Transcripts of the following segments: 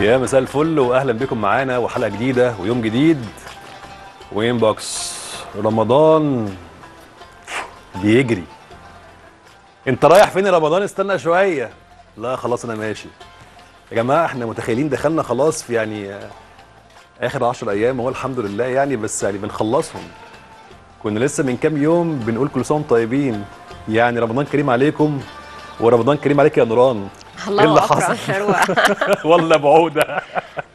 يا مساء الفل واهلا بكم معانا وحلقه جديده ويوم جديد وانبوكس. رمضان بيجري. انت رايح فين يا رمضان؟ استنى شويه. لا خلاص انا ماشي. يا جماعه احنا متخيلين دخلنا خلاص في يعني اخر 10 ايام اهو الحمد لله يعني، بس يعني بنخلصهم. كنا لسه من كام يوم بنقول كل سنه وانتم طيبين، يعني رمضان كريم عليكم ورمضان كريم عليك يا نوران. الله اللي حصل والله بعوده.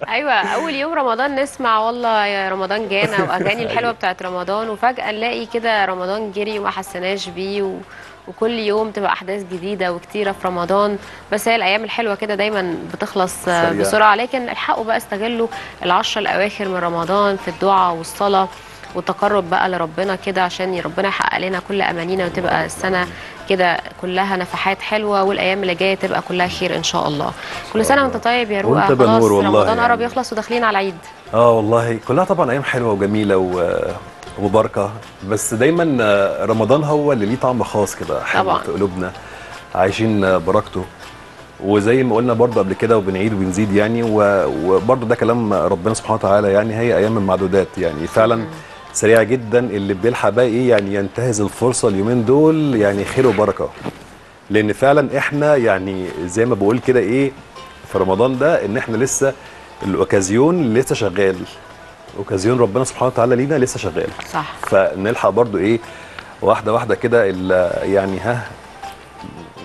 ايوه اول يوم رمضان نسمع والله يا رمضان جانا واغاني الحلوه بتاعت رمضان، وفجاه نلاقي كده رمضان جري وما حسناش بيه وكل يوم تبقى احداث جديده وكتيره في رمضان. بس هي الايام الحلوه كده دايما بتخلص بسرعه، لكن الحقوا بقى استغلوا العشر الاواخر من رمضان في الدعاء والصلاه والتقرب بقى لربنا كده، عشان ربنا يحقق لنا كل امانينا وتبقى السنه كده كلها نفحات حلوه، والايام اللي جايه تبقى كلها خير ان شاء الله. كل سنه وانت طيب يا رؤى. خلاص رمضان قرب يعني يخلص وداخلين على العيد. والله كلها طبعا ايام حلوه وجميله ومباركه، بس دايما رمضان هو اللي ليه طعم خاص كده حلو في قلوبنا، عايشين بركته. وزي ما قلنا برضه قبل كده وبنعيد وبنزيد يعني، وبرضه ده كلام ربنا سبحانه وتعالى، يعني هي ايام المعدودات يعني فعلا سريعه جدا. اللي بيلحق بقى ايه يعني ينتهز الفرصه اليومين دول يعني خير وبركه، لان فعلا احنا يعني زي ما بقول كده ايه في رمضان ده، ان احنا لسه الاوكازيون لسه شغال، اوكازيون ربنا سبحانه وتعالى لينا لسه شغال صح، فنلحق برضو ايه واحده واحده كده يعني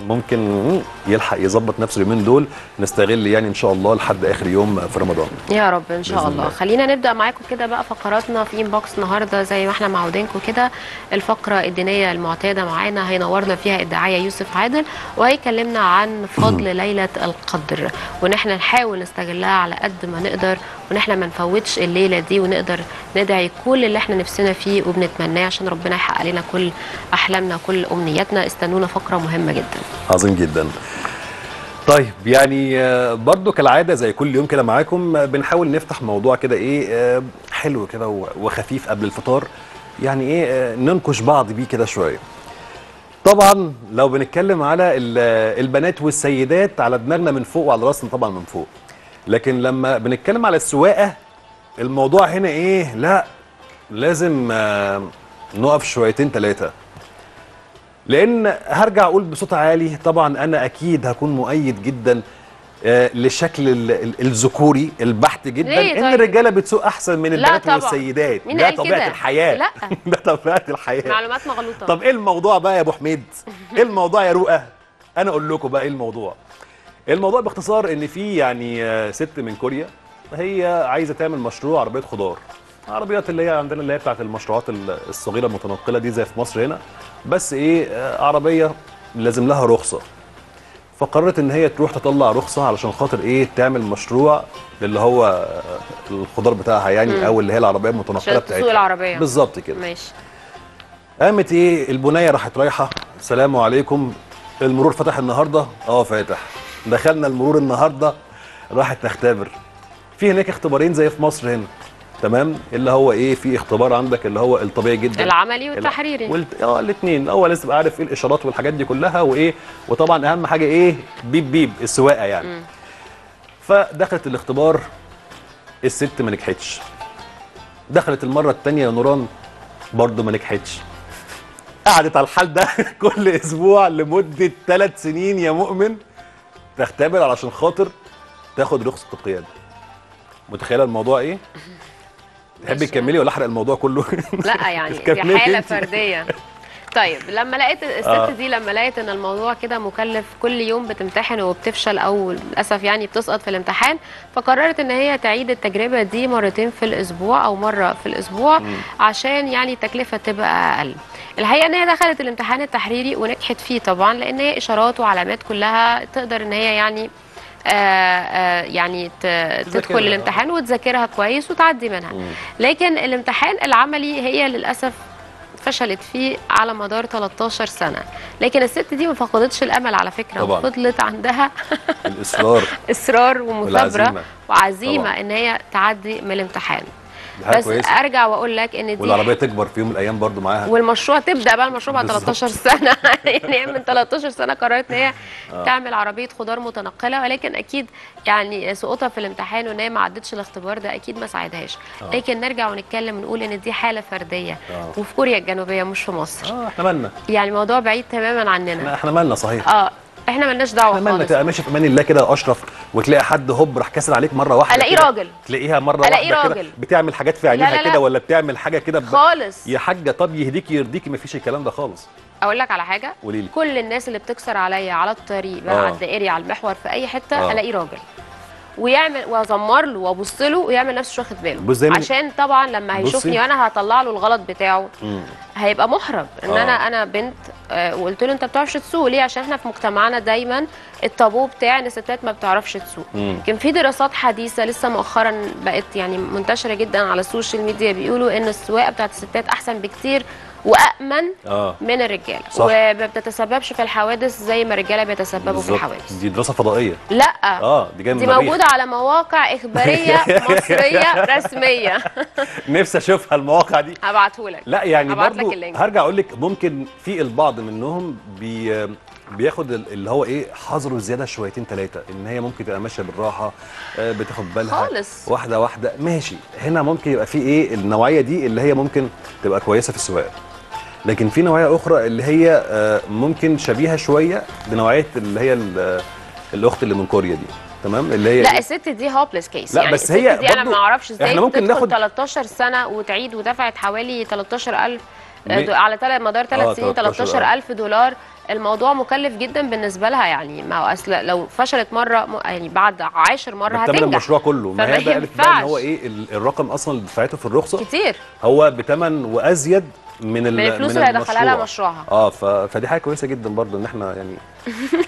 ممكن يلحق يظبط نفسه اليومين دول، نستغل يعني ان شاء الله لحد اخر يوم في رمضان يا رب ان شاء الله. خلينا نبدا معاكم كده بقى فقراتنا في انبوكس النهارده زي ما احنا معودينكم كده. الفقره الدينيه المعتاده معانا هينورنا فيها الداعيه يوسف عادل، وهيكلمنا عن فضل ليله القدر، وان احنا نحاول نستغلها على قد ما نقدر، وان احنا ما نفوتش الليله دي، ونقدر ندعي كل اللي احنا نفسنا فيه وبنتمناه عشان ربنا يحقق لنا كل احلامنا وكل امنياتنا. استنونا فقره مهمه جدا. عظيم جدا. طيب يعني برضو كالعاده زي كل يوم كده معاكم بنحاول نفتح موضوع كده ايه حلو كده وخفيف قبل الفطار، يعني ايه ننكش بعض بيه كده شويه. طبعا لو بنتكلم على البنات والسيدات على دماغنا من فوق وعلى راسنا طبعا من فوق، لكن لما بنتكلم على السواقه الموضوع هنا ايه، لا لازم نقف شويتين ثلاثه، لان هرجع اقول بصوت عالي طبعا انا اكيد هكون مؤيد جدا للشكل الذكوري البحت جدا، ان الرجاله بتسوق احسن من البنات والسيدات. ده طبيعه الحياه. لا ده طبيعه الحياه. معلومات مغلوطه. طب ايه الموضوع بقى يا ابو حميد؟ ايه الموضوع يا رؤى؟ انا اقول لكم بقى ايه الموضوع. الموضوع باختصار ان في يعني ست من كوريا هي عايزه تعمل مشروع عربيه خضار، عربيات اللي هي عندنا اللي هي بتاعت المشروعات الصغيره المتنقله دي زي في مصر هنا، بس ايه عربيه لازم لها رخصه. فقررت ان هي تروح تطلع رخصه علشان خاطر ايه تعمل مشروع اللي هو الخضار بتاعها يعني او اللي هي العربيه المتنقله بتاعتها سوق العربيه بالظبط كده. ماشي. قامت ايه البنيه راحت رايحه، السلام عليكم، المرور فتح النهارده؟ فاتح. دخلنا المرور النهارده، راحت نختبر. في هناك اختبارين زي في مصر هنا تمام، اللي هو ايه في اختبار عندك اللي هو الطبيعي جدا العملي والتحريري الاثنين، اول لازم اعرف ايه الاشارات والحاجات دي كلها وايه، وطبعا اهم حاجه ايه بيب بيب السواقه يعني. فدخلت الاختبار الست ما نجحتش، دخلت المره الثانيه يا نوران برضه ما نجحتش، قعدت على الحال ده كل اسبوع لمده 3 سنين يا مؤمن تختبر علشان خاطر تاخد رخصه القياده. متخيله الموضوع ايه؟ تحبي تكملي ولا احرق الموضوع كله؟ لا يعني دي حاله فرديه. طيب لما لقيت الست دي لما لقيت ان الموضوع كده مكلف، كل يوم بتمتحن وبتفشل او للاسف يعني بتسقط في الامتحان، فقررت ان هي تعيد التجربه دي مرتين في الاسبوع او مره في الاسبوع عشان يعني التكلفه تبقى اقل. الحقيقه ان هي دخلت الامتحان التحريري ونجحت فيه طبعا، لان هي اشارات وعلامات كلها تقدر ان هي يعني يعني تدخل الامتحان وتذاكرها كويس وتعدي منها. لكن الامتحان العملي هي للأسف فشلت فيه على مدار 13 سنة، لكن الست دي ما فقدتش الأمل على فكرة طبعا. وفضلت عندها الإصرار إصرار ومثابرة وعزيمة إن هي تعدي من الامتحان. بس كويسة. ارجع واقول لك ان دي والعربيه تكبر في يوم من الايام برضو معاها، والمشروع تبدا بقى المشروع بعد 13 سنه يعني هي من 13 سنه قررت ان هي تعمل عربيه خضار متنقله، ولكن اكيد يعني سقوطها في الامتحان وان هي ما عدتش الاختبار ده اكيد ما ساعدهاش. لكن نرجع ونتكلم ونقول ان دي حاله فرديه وفي كوريا الجنوبيه مش في مصر. احنا مالنا يعني، الموضوع بعيد تماما عننا، احنا مالنا صحيح. احنا مالناش دعوه خالص. لما تبقى ماشي في امان الله كده يا اشرف وتلاقي حد هوب راح كاسر عليك مره واحده، الاقيه راجل، تلاقيها مره واحده كده بتعمل حاجات في عينيها كده، ولا بتعمل حاجه كده خالص. يا حاجه طب يهديكي يرضيكي، مفيش الكلام ده خالص. اقول لك على حاجه، قولي لي. كل الناس اللي بتكسر عليا على الطريق بقى على الدائري على المحور في اي حته الاقيه راجل ويعمل وازمر له وابص له ويعمل نفسه واخد باله، عشان طبعا لما هيشوفني وانا هطلع له الغلط بتاعه هيبقى محرج ان انا بنت. وقلت له انت ما بتعرفش تسوق ليه؟ عشان احنا في مجتمعنا دايما الطابو بتاع ان الستات ما بتعرفش تسوق. كان في دراسات حديثه لسه مؤخرا بقت يعني منتشره جدا على السوشيال ميديا بيقولوا ان السواقه بتاعت الستات احسن بكتير وأأمن من الرجاله، وما بتتسببش في الحوادث زي ما الرجاله بيتسببوا بالزبط. في الحوادث دي دراسه فضائيه؟ لا دي موجوده على مواقع اخباريه مصريه رسميه نفسي اشوفها المواقع دي، هبعتهولك. لا يعني برضو هرجع اقول لك ممكن في البعض منهم بياخد اللي هو ايه حذره زياده شويتين ثلاثه، ان هي ممكن تبقى ماشيه بالراحه بتاخد بالها خالص واحده واحده ماشي. هنا ممكن يبقى في ايه النوعيه دي اللي هي ممكن تبقى كويسه في السواقه، لكن في نوعيه اخرى اللي هي ممكن شبيهه شويه بنوعيه اللي هي الاخت اللي من كوريا دي، تمام؟ اللي هي لا الست دي هوبلس كيس. لا يعني بس هي دي انا ما اعرفش ازاي احنا ممكن ناخد 13 سنه وتعيد، ودفعت حوالي 13000 على مدار 3 سنين 13000 دولار. الموضوع مكلف جدا بالنسبه لها يعني، ما هو اصل لو فشلت مره يعني بعد 10 مره هتنجح المشروع كله. ما هي بقى ان هو ايه الرقم اصلا اللي دفعته في الرخصه كتير، هو بثمن وازيد من الفلوس اللي هيدخلها لها مشروعها. فدي حاجه كويسه جدا برضو ان احنا يعني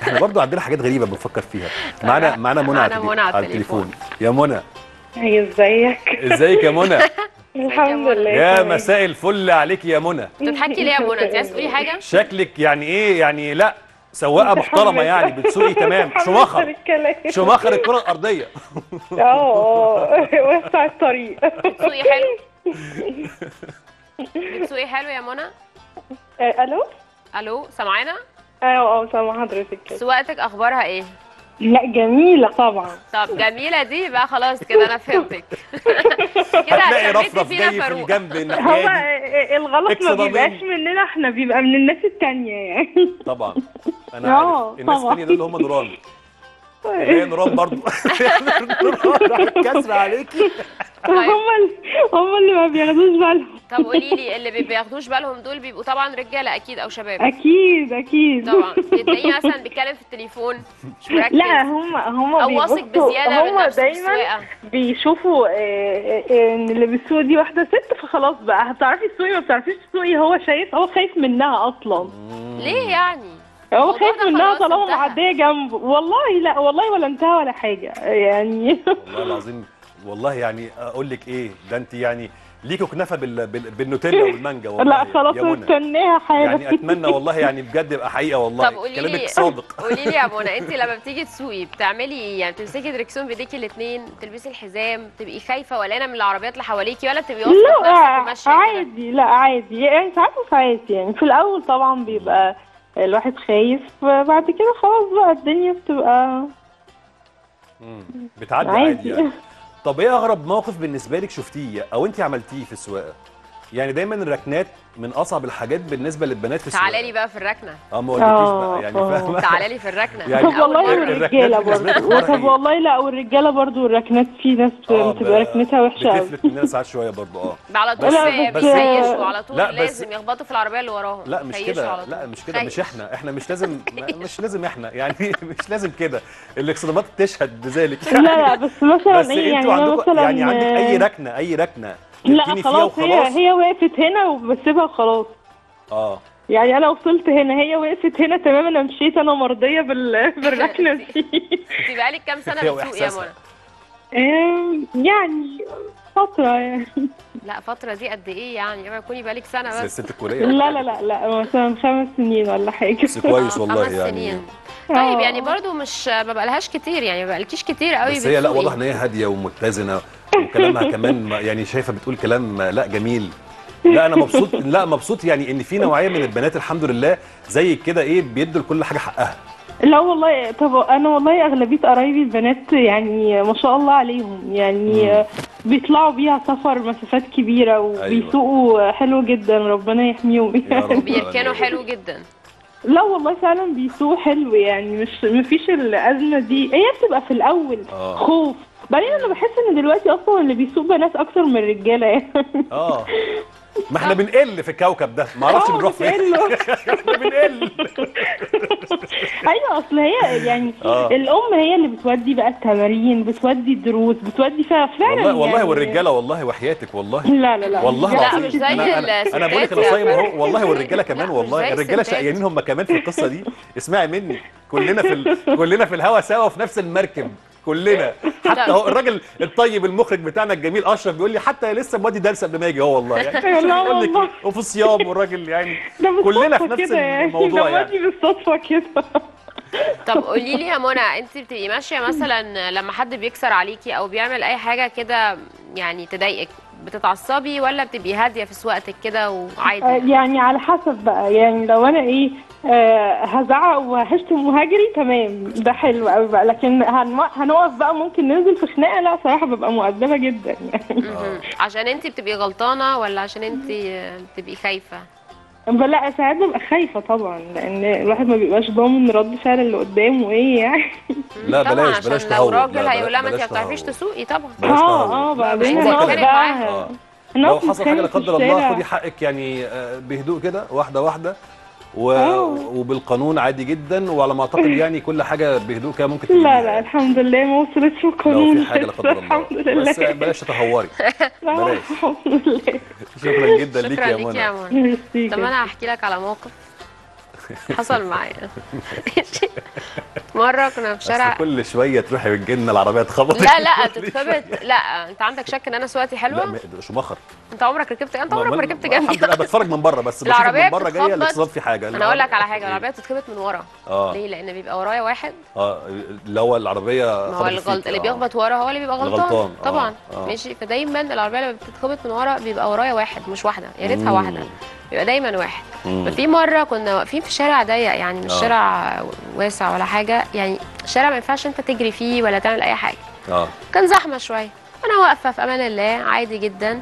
احنا برضو عندنا حاجات غريبه بنفكر فيها. معانا منى على التليفون. يا منى ازيك؟ ازيك يا منى؟ الحمد لله. يا مساء الفل عليك يا منى. بتضحكي ليه يا منى؟ انت عايزه تقولي حاجه؟ شكلك يعني ايه يعني؟ لا سواقه محترمه يعني، بتسوقي تمام، شمخر الكره الارضيه وسع الطريق. بتسوقي حلو؟ بتسوقي حلو يا منى؟ الو سامعانا؟ سامعه حضرتك. سواقتك اخبارها ايه؟ لا جميلة طبعا. طب جميلة دي بقى خلاص كده أنا فهمتك كده هتلاقي رفرف جاي في الجنب هو الغلط ما بيبقاش مننا احنا، بيبقى من الناس التانية يعني. طبعا أنا عارف الناس التانية دول اللي هم نوران. هي نوران برضه راحت كسرة عليكي. هم اللي ما بياخدوش بالهم. طب قولي لي اللي ما بياخدوش بالهم دول بيبقوا طبعا رجاله اكيد او شباب؟ اكيد طبعا. بتلاقيه مثلا بيتكلم في التليفون مش مركز، لا هم او واثق بزياده، هم دايما بيشوفوا ان اللي بتسوق دي واحده ست، فخلاص بقى هتعرفي تسوقي ما بتعرفيش تسوقي. هو شايف، هو خايف منها اصلا. ليه يعني؟ هو خايف منها طالما معديه جنبه. والله لا والله ولا انتهى ولا حاجه يعني والله العظيم. والله يعني اقول لك ايه ده، انت يعني ليكوا كنافه بالنوتيلا والمانجا والله. لا خلاص استناها حاجه يعني، اتمنى والله يعني بجد يبقى حقيقه والله. طب كلامك صادق. قولي لي يا منى، انت لما بتيجي تسوقي بتعملي ايه؟ يعني بتمسكي دريكسيون بايديكي الاثنين، بتلبسي الحزام، بتبقي خايفه وقلقانه من العربيات اللي حواليكي، ولا بتبقي واثقه في نفسك وماشيه؟ عادي. لا عادي يعني، ساعات وساعات يعني. في الاول طبعا بيبقى الواحد خايف، بعد كده خلاص بقى الدنيا بتبقى بتعدي عادي يعني. طب ايه اغرب موقف بالنسبه لك شفتيه او انت عملتيه في السواقه؟ يعني دايما الركنات من اصعب الحاجات بالنسبه للبنات في السواقه. تعالي لي بقى في الركنه. ما قلتليش بقى يعني، فاهمه؟ تعالي لي في الركنه يعني. طب والله الرجاله برضه طب والله لا، والرجاله برضه الركنات في ناس بتبقى ركنتها وحشه قوي، بتفلت مننا ساعات شويه برضه. على طول بيخيشوا على طول، لازم يخبطوا في العربيه اللي وراهم. لا مش كده، لا مش كده، مش احنا مش لازم، مش لازم احنا يعني مش لازم كده، الاكسدامات تشهد بذلك يعني. لا بس مثلا ايه يعني، مثلا يعني عندك اي ركنه لا خلاص هي وقفت هنا وبسيبها خلاص. يعني انا وصلت هنا، هي وقفت هنا تماما، انا مشيت، انا مرضيه بالركنه دي. انت بقالك كام سنه بتسوقي يا منى؟ يعني فترة يعني. لا فترة دي قد ايه يعني؟ ما يكوني بقالك سنة بس ست الكلية. لا لا لا لا مثلا 5 سنين ولا حاجة. بس كويس والله 5 سنين. طيب يعني برضو مش ما بقالهاش كتير يعني، ما بقالكيش كتير قوي. بس هي لا واضح ان هي هادية ومتزنة وكلامها كمان يعني شايفة بتقول كلام لا جميل. لا انا مبسوط، لا مبسوط يعني ان في نوعية من البنات الحمد لله زي كده ايه بيدوا لكل حاجة حقها. لا والله طب انا والله اغلبيه قرايبي البنات يعني ما شاء الله عليهم يعني بيطلعوا بيها سفر مسافات كبيره وبيسوقوا حلو جدا ربنا يحميهم يعني بيركنوا حلو جدا. لا والله فعلا بيسوقوا حلو يعني مش مفيش الازمه دي، هي بتبقى في الاول خوف، بعدين انا بحس ان دلوقتي اصلا اللي بيسوق بنات اكتر من الرجاله يعني. ما احنا بنقل في الكوكب ده، ما اعرفش بنروح فين. احنا بنقل. ايوه اصل هي يعني الام هي اللي بتودي بقى التمارين، بتودي الدروس، بتودي فيها فعلا والله يعني. والله والرجاله والله وحياتك والله. لا لا لا والله لا مش زي انا بقول لك انا صايم اهو والله والرجاله كمان والله الرجاله شقيانين هم كمان في القصه دي. اسمعي مني كلنا كلنا في الهوا سوا وفي نفس المركب كلنا. حتى هو الراجل الطيب المخرج بتاعنا الجميل اشرف بيقول لي حتى لسه مودي درس قبل ما يجي هو والله يعني بقول لك وفي الصيام والراجل يعني كلنا في نفس الموضوع يعني بالصدفه كده. طب قولي لي يا منى، انت بتبقي ماشيه مثلا لما حد بيكسر عليكي او بيعمل اي حاجه كده يعني تضايقك بتتعصبي ولا بتبقي هاديه في سواقتك كده وعادي؟ يعني على حسب بقى يعني لو انا ايه هزعق وهشتم وهجري تمام ده حلو قوي بقى، لكن هنقف بقى ممكن ننزل في خناقه لا صراحه ببقى مؤدبه جدا يعني. عشان انت بتبقي غلطانه ولا عشان انت بتبقي خايفه؟ لا ساعات ببقى خايفه طبعا لان الواحد ما بيبقاش ضامن رد فعل اللي قدامه ايه يعني. لا بلاش بلاش تهور، لو راجل هيقول لها ما انت ما بتعرفيش تسوقي طبعا. بعدين لو حصل حاجه لا قدر الله خدي حقك يعني بهدوء كده واحده واحده وبالقانون عادي جدا، وعلى ما اعتقد يعني كل حاجه بهدوء كده ممكن. لا لا الحمد لله ما وصلتش القانون لو في حاجه لا قدر الله الحمد لله، بس بلاش تهوري بلاش. الحمد لله شكرا جدا ليك يا منى. طب انا هحكي لك على موقف حصل معايا. مره كنا في شارع كل شويه تروحي بالجنه العربيه تخبط. لا لا تتخبط. لا انت عندك شك ان انا سواقتي حلوه؟ لا شمخر. انت عمرك ركبت؟ انت عمرك ما ركبت جنبي؟ الحمد لله بتفرج من بره بس العربيه من بره جايه الاتصال في حاجه. انا اقول لك على حاجه، العربيه بتتخبط من ورا. ليه؟ لان بيبقى ورايا واحد اللي هو العربيه هو اللي بيخبط ورا هو اللي بيبقى غلطان طبعا. ماشي، فدايما العربيه لما بتتخبط من ورا بيبقى ورايا واحد مش واحده، يا ريتها واحده، يبقى دايما واحد. ففي مره كنا واقفين في شارع ضيق يعني مش شارع واسع ولا حاجه، يعني شارع ما ينفعش انت تجري فيه ولا تعمل اي حاجه. كان زحمه شويه، انا واقفه في امان الله عادي جدا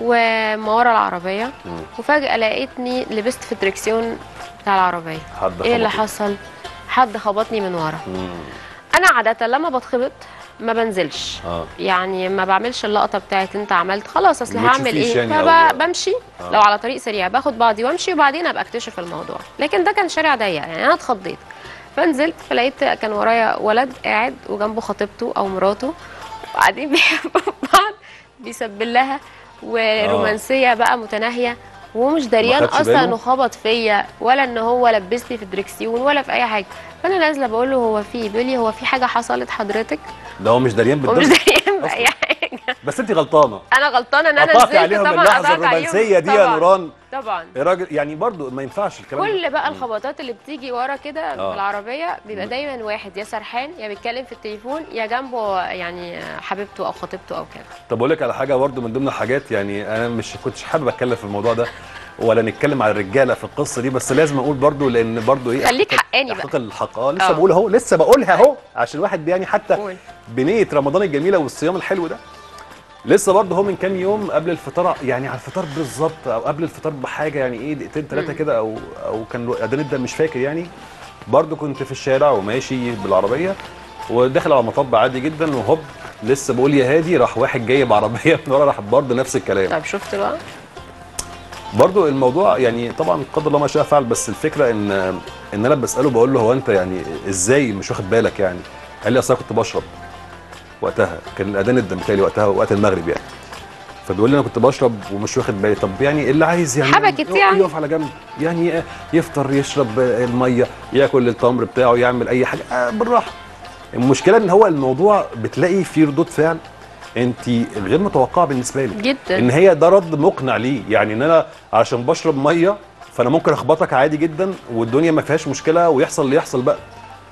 وما ورا العربيه وفجاه لقيتني لبست في الدركسيون بتاع العربيه. ايه اللي حصل؟ حد خبطني من ورا. انا عاده لما بتخبط ما بنزلش يعني ما بعملش اللقطه بتاعت انت عملت خلاص اصل هعمل ايه يعني فبمشي. لو على طريق سريع باخد بعضي وامشي وبعدين ابقى اكتشف الموضوع، لكن ده كان شارع ضيق يعني انا اتخضيت فنزلت، فلقيت كان ورايا ولد قاعد وجنبه خطيبته او مراته وقاعدين بيحبوا بعض بيسبل لها ورومانسيه بقى متناهيه ومش دريان اصلا انه خبط فيا ولا ان هو لبسني في الدركسيون ولا في اي حاجه. فانا نازله بقول له هو في ايه؟ بيقول لي هو في حاجه حصلت حضرتك؟ لا هو مش دريان بالدرجه، مش دريان باي حاجه، بس انت غلطانه. انا غلطانه ان انا نزلت طبعا. اللحظه الرومانسيه دي يا نوران طبعا يا راجل يعني برضو ما ينفعش الكلام. كل بقى الخبطات اللي بتيجي ورا كده في العربيه بيبقى دايما واحد يا سرحان يا بيتكلم في التليفون يا جنبه يعني حبيبته او خطيبته او كده. طب اقول لك على حاجه برضو من ضمن الحاجات، يعني انا مش كنتش حابب اتكلم في الموضوع ده ولا نتكلم على الرجاله في القصه دي، بس لازم اقول برضو لان برضو ايه خليك حقاني بقى احقق الحق. لسه بقول اهو، لسه بقولها اهو عشان الواحد يعني حتى بنيه رمضان الجميله والصيام الحلو ده. لسه برضه هو من كام يوم قبل الفطار يعني على الفطار بالظبط او قبل الفطار بحاجه يعني ايه دقيقتين 3 كده او كان اذان الدم مش فاكر يعني، برضه كنت في الشارع وماشي بالعربيه وداخل على مطب عادي جدا وهوب لسه بقول يا هادي راح واحد جاي بعربيه من ورا راح برضه نفس الكلام. طب شفت بقى برضه الموضوع يعني طبعا قدر الله ما شاء فعل، بس الفكره ان انا بساله بقول له هو انت يعني ازاي مش واخد بالك يعني؟ قال لي اصل انا كنت بشرب وقتها، كان الاذان الدمتالي وقتها وقت المغرب يعني، فبيقول لي انا كنت بشرب ومش واخد بالي. طب يعني اللي عايز يعني حبكت يعني يقف على جنب يعني يفطر يشرب الميه ياكل التمر بتاعه يعمل اي حاجه بالراحه، المشكله ان هو الموضوع بتلاقي فيه ردود فعل انت غير متوقعه بالنسبه لك جدا، ان هي ده رد مقنع ليه، يعني ان انا عشان بشرب ميه فانا ممكن اخبطك عادي جدا والدنيا ما فيهاش مشكله ويحصل اللي يحصل بقى،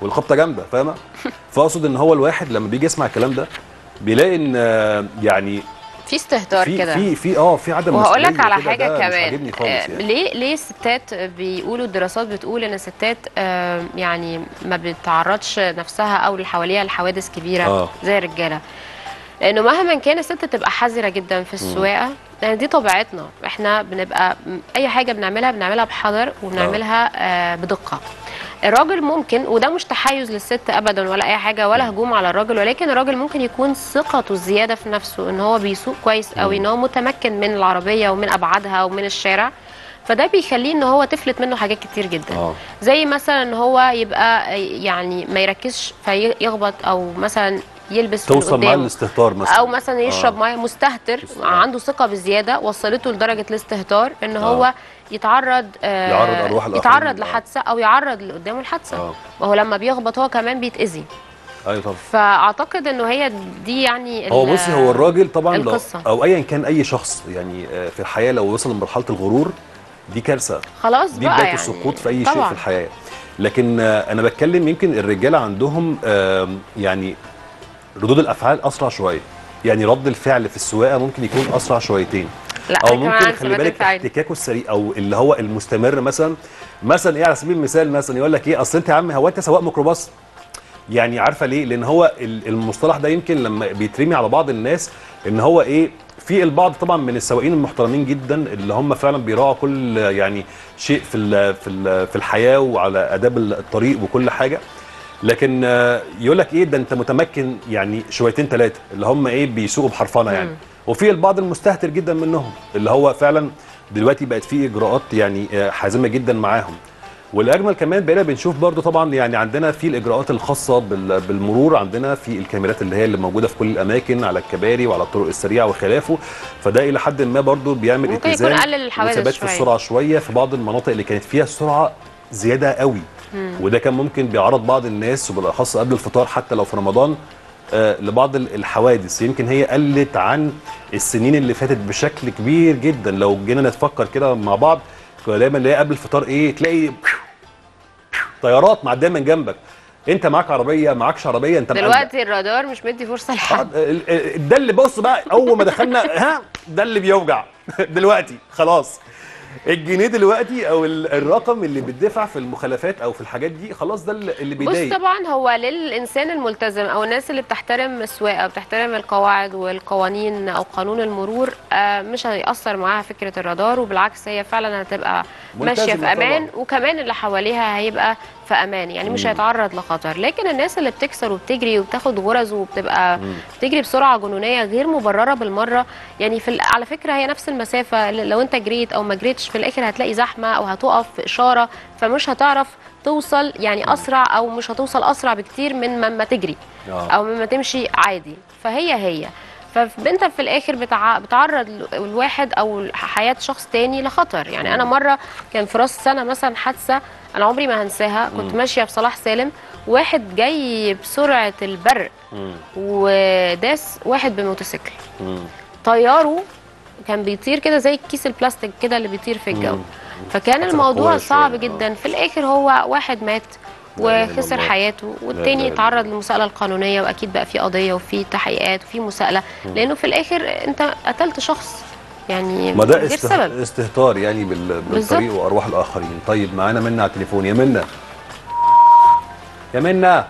والخبطه جامده، فاهمه؟ فاقصد ان هو الواحد لما بيجي يسمع الكلام ده بيلاقي ان يعني في استهتار كده، في عدم. وهقول لك على حاجه كمان، يعني ليه الستات بيقولوا، الدراسات بتقول ان الستات يعني ما بتعرضش نفسها او اللي حواليها لحوادث كبيره زي الرجاله، لانه مهما كان الست تبقى حذره جدا في السواقه، لان دي طبيعتنا احنا، بنبقى اي حاجه بنعملها بحذر وبنعملها بدقه. الراجل ممكن، وده مش تحيز للست ابدا ولا اي حاجه ولا هجوم على الراجل، ولكن الراجل ممكن يكون ثقته الزياده في نفسه ان هو بيسوق كويس قوي، ان هو متمكن من العربيه ومن ابعادها ومن الشارع، فده بيخليه ان هو تفلت منه حاجات كتير جدا. زي مثلا ان هو يبقى يعني ما يركزش فيغبط، او مثلا يلبس توصل معاه الاستهتار مثلا، او مثلا يشرب ميه مستهتر، عنده ثقه بزياده وصلته لدرجه الاستهتار ان هو يتعرض يتعرض لحادثه او يعرض اللي قدامه لحادثه. وهو لما بيغبط هو كمان بيتاذي. ايوه طبعا. فاعتقد انه هي دي يعني هو بصي، هو الراجل طبعا القصة. او ايا كان اي شخص يعني في الحياه لو وصل لمرحله الغرور دي كارثه خلاص، دي بدايه يعني السقوط في اي طبعًا. شيء في الحياه. لكن انا بتكلم يمكن الرجاله عندهم يعني ردود الافعال اسرع شويه، يعني رد الفعل في السواقه ممكن يكون اسرع شويتين، او ممكن خلي بالك احتكاكه السريع او اللي هو المستمر، مثلا ايه على سبيل المثال، مثلا يقول لك ايه اصل انت يا عم هو انت سواق ميكروباص، يعني عارفه ليه؟ لان هو المصطلح ده يمكن لما بيترمي على بعض الناس ان هو ايه، في البعض طبعا من السواقين المحترمين جدا اللي هم فعلا بيراعوا كل يعني شيء في الحياه وعلى اداب الطريق وكل حاجه، لكن يقول لك ايه ده انت متمكن يعني شويتين ثلاثه اللي هم ايه بيسوقوا بحرفنه يعني، وفي البعض المستهتر جدا منهم اللي هو فعلا دلوقتي بقت في اجراءات يعني حازمه جدا معاهم. والاجمل كمان بقينا بنشوف برضو طبعا يعني عندنا في الاجراءات الخاصه بالمرور، عندنا في الكاميرات اللي هي اللي موجوده في كل الاماكن على الكباري وعلى الطرق السريعه وخلافه، فده الى حد ما برضو بيعمل اتزان وثبات في السرعه شويه في بعض المناطق اللي كانت فيها السرعه زياده قوي، وده كان ممكن بيعرض بعض الناس وبالاخص قبل الفطار حتى لو في رمضان لبعض الحوادث. يمكن هي قلت عن السنين اللي فاتت بشكل كبير جدا، لو جينا نتفكر كده مع بعض كنا دايما نلاقي قبل الفطار ايه، تلاقي طيارات معديه من جنبك، انت معاك عربيه معاكش عربيه، انت دلوقتي الرادار مش مدي فرصه لحد. ده اللي بص بقى اول ما دخلنا ده اللي بيوجع دلوقتي خلاص، الجنيه دلوقتي او الرقم اللي بيدفع في المخالفات او في الحاجات دي خلاص ده اللي بيضايق. بص طبعا هو للانسان الملتزم او الناس اللي بتحترم السواقه وبتحترم القواعد والقوانين او قانون المرور مش هيأثر معاها فكره الرادار، وبالعكس هي فعلا هتبقى ماشيه في امان طبعاً. وكمان اللي حواليها هيبقى في امان، يعني مش هيتعرض لخطر. لكن الناس اللي بتكسر وبتجري وبتاخد غرز وبتبقى بتجري بسرعه جنونيه غير مبرره بالمره، يعني في على فكره هي نفس المسافه لو انت جريت او ما جريتش في الاخر هتلاقي زحمه او هتقف في اشاره، فمش هتعرف توصل يعني اسرع، او مش هتوصل اسرع بكتير من ما تجري او مما تمشي عادي. فهي فانت في الاخر بتعرض الواحد او حياه شخص تاني لخطر. يعني انا مره كان في راس سنه مثلا حادثه انا عمري ما هنساها، كنت ماشيه في صلاح سالم، واحد جاي بسرعه البرق وداس واحد بموتوسيكل، طياره كان بيطير كده زي الكيس البلاستيك كده اللي بيطير في الجو، فكان الموضوع صعب جدا. في الاخر هو واحد مات وخسر حياته، والتاني اتعرض للمساءله القانونيه، واكيد بقى في قضيه وفي تحقيقات وفي مساءله، لانه في الاخر انت قتلت شخص يعني ما ده استهتار يعني بالطريق وارواح الاخرين. طيب معانا منى على التليفون. يا منى يا منى،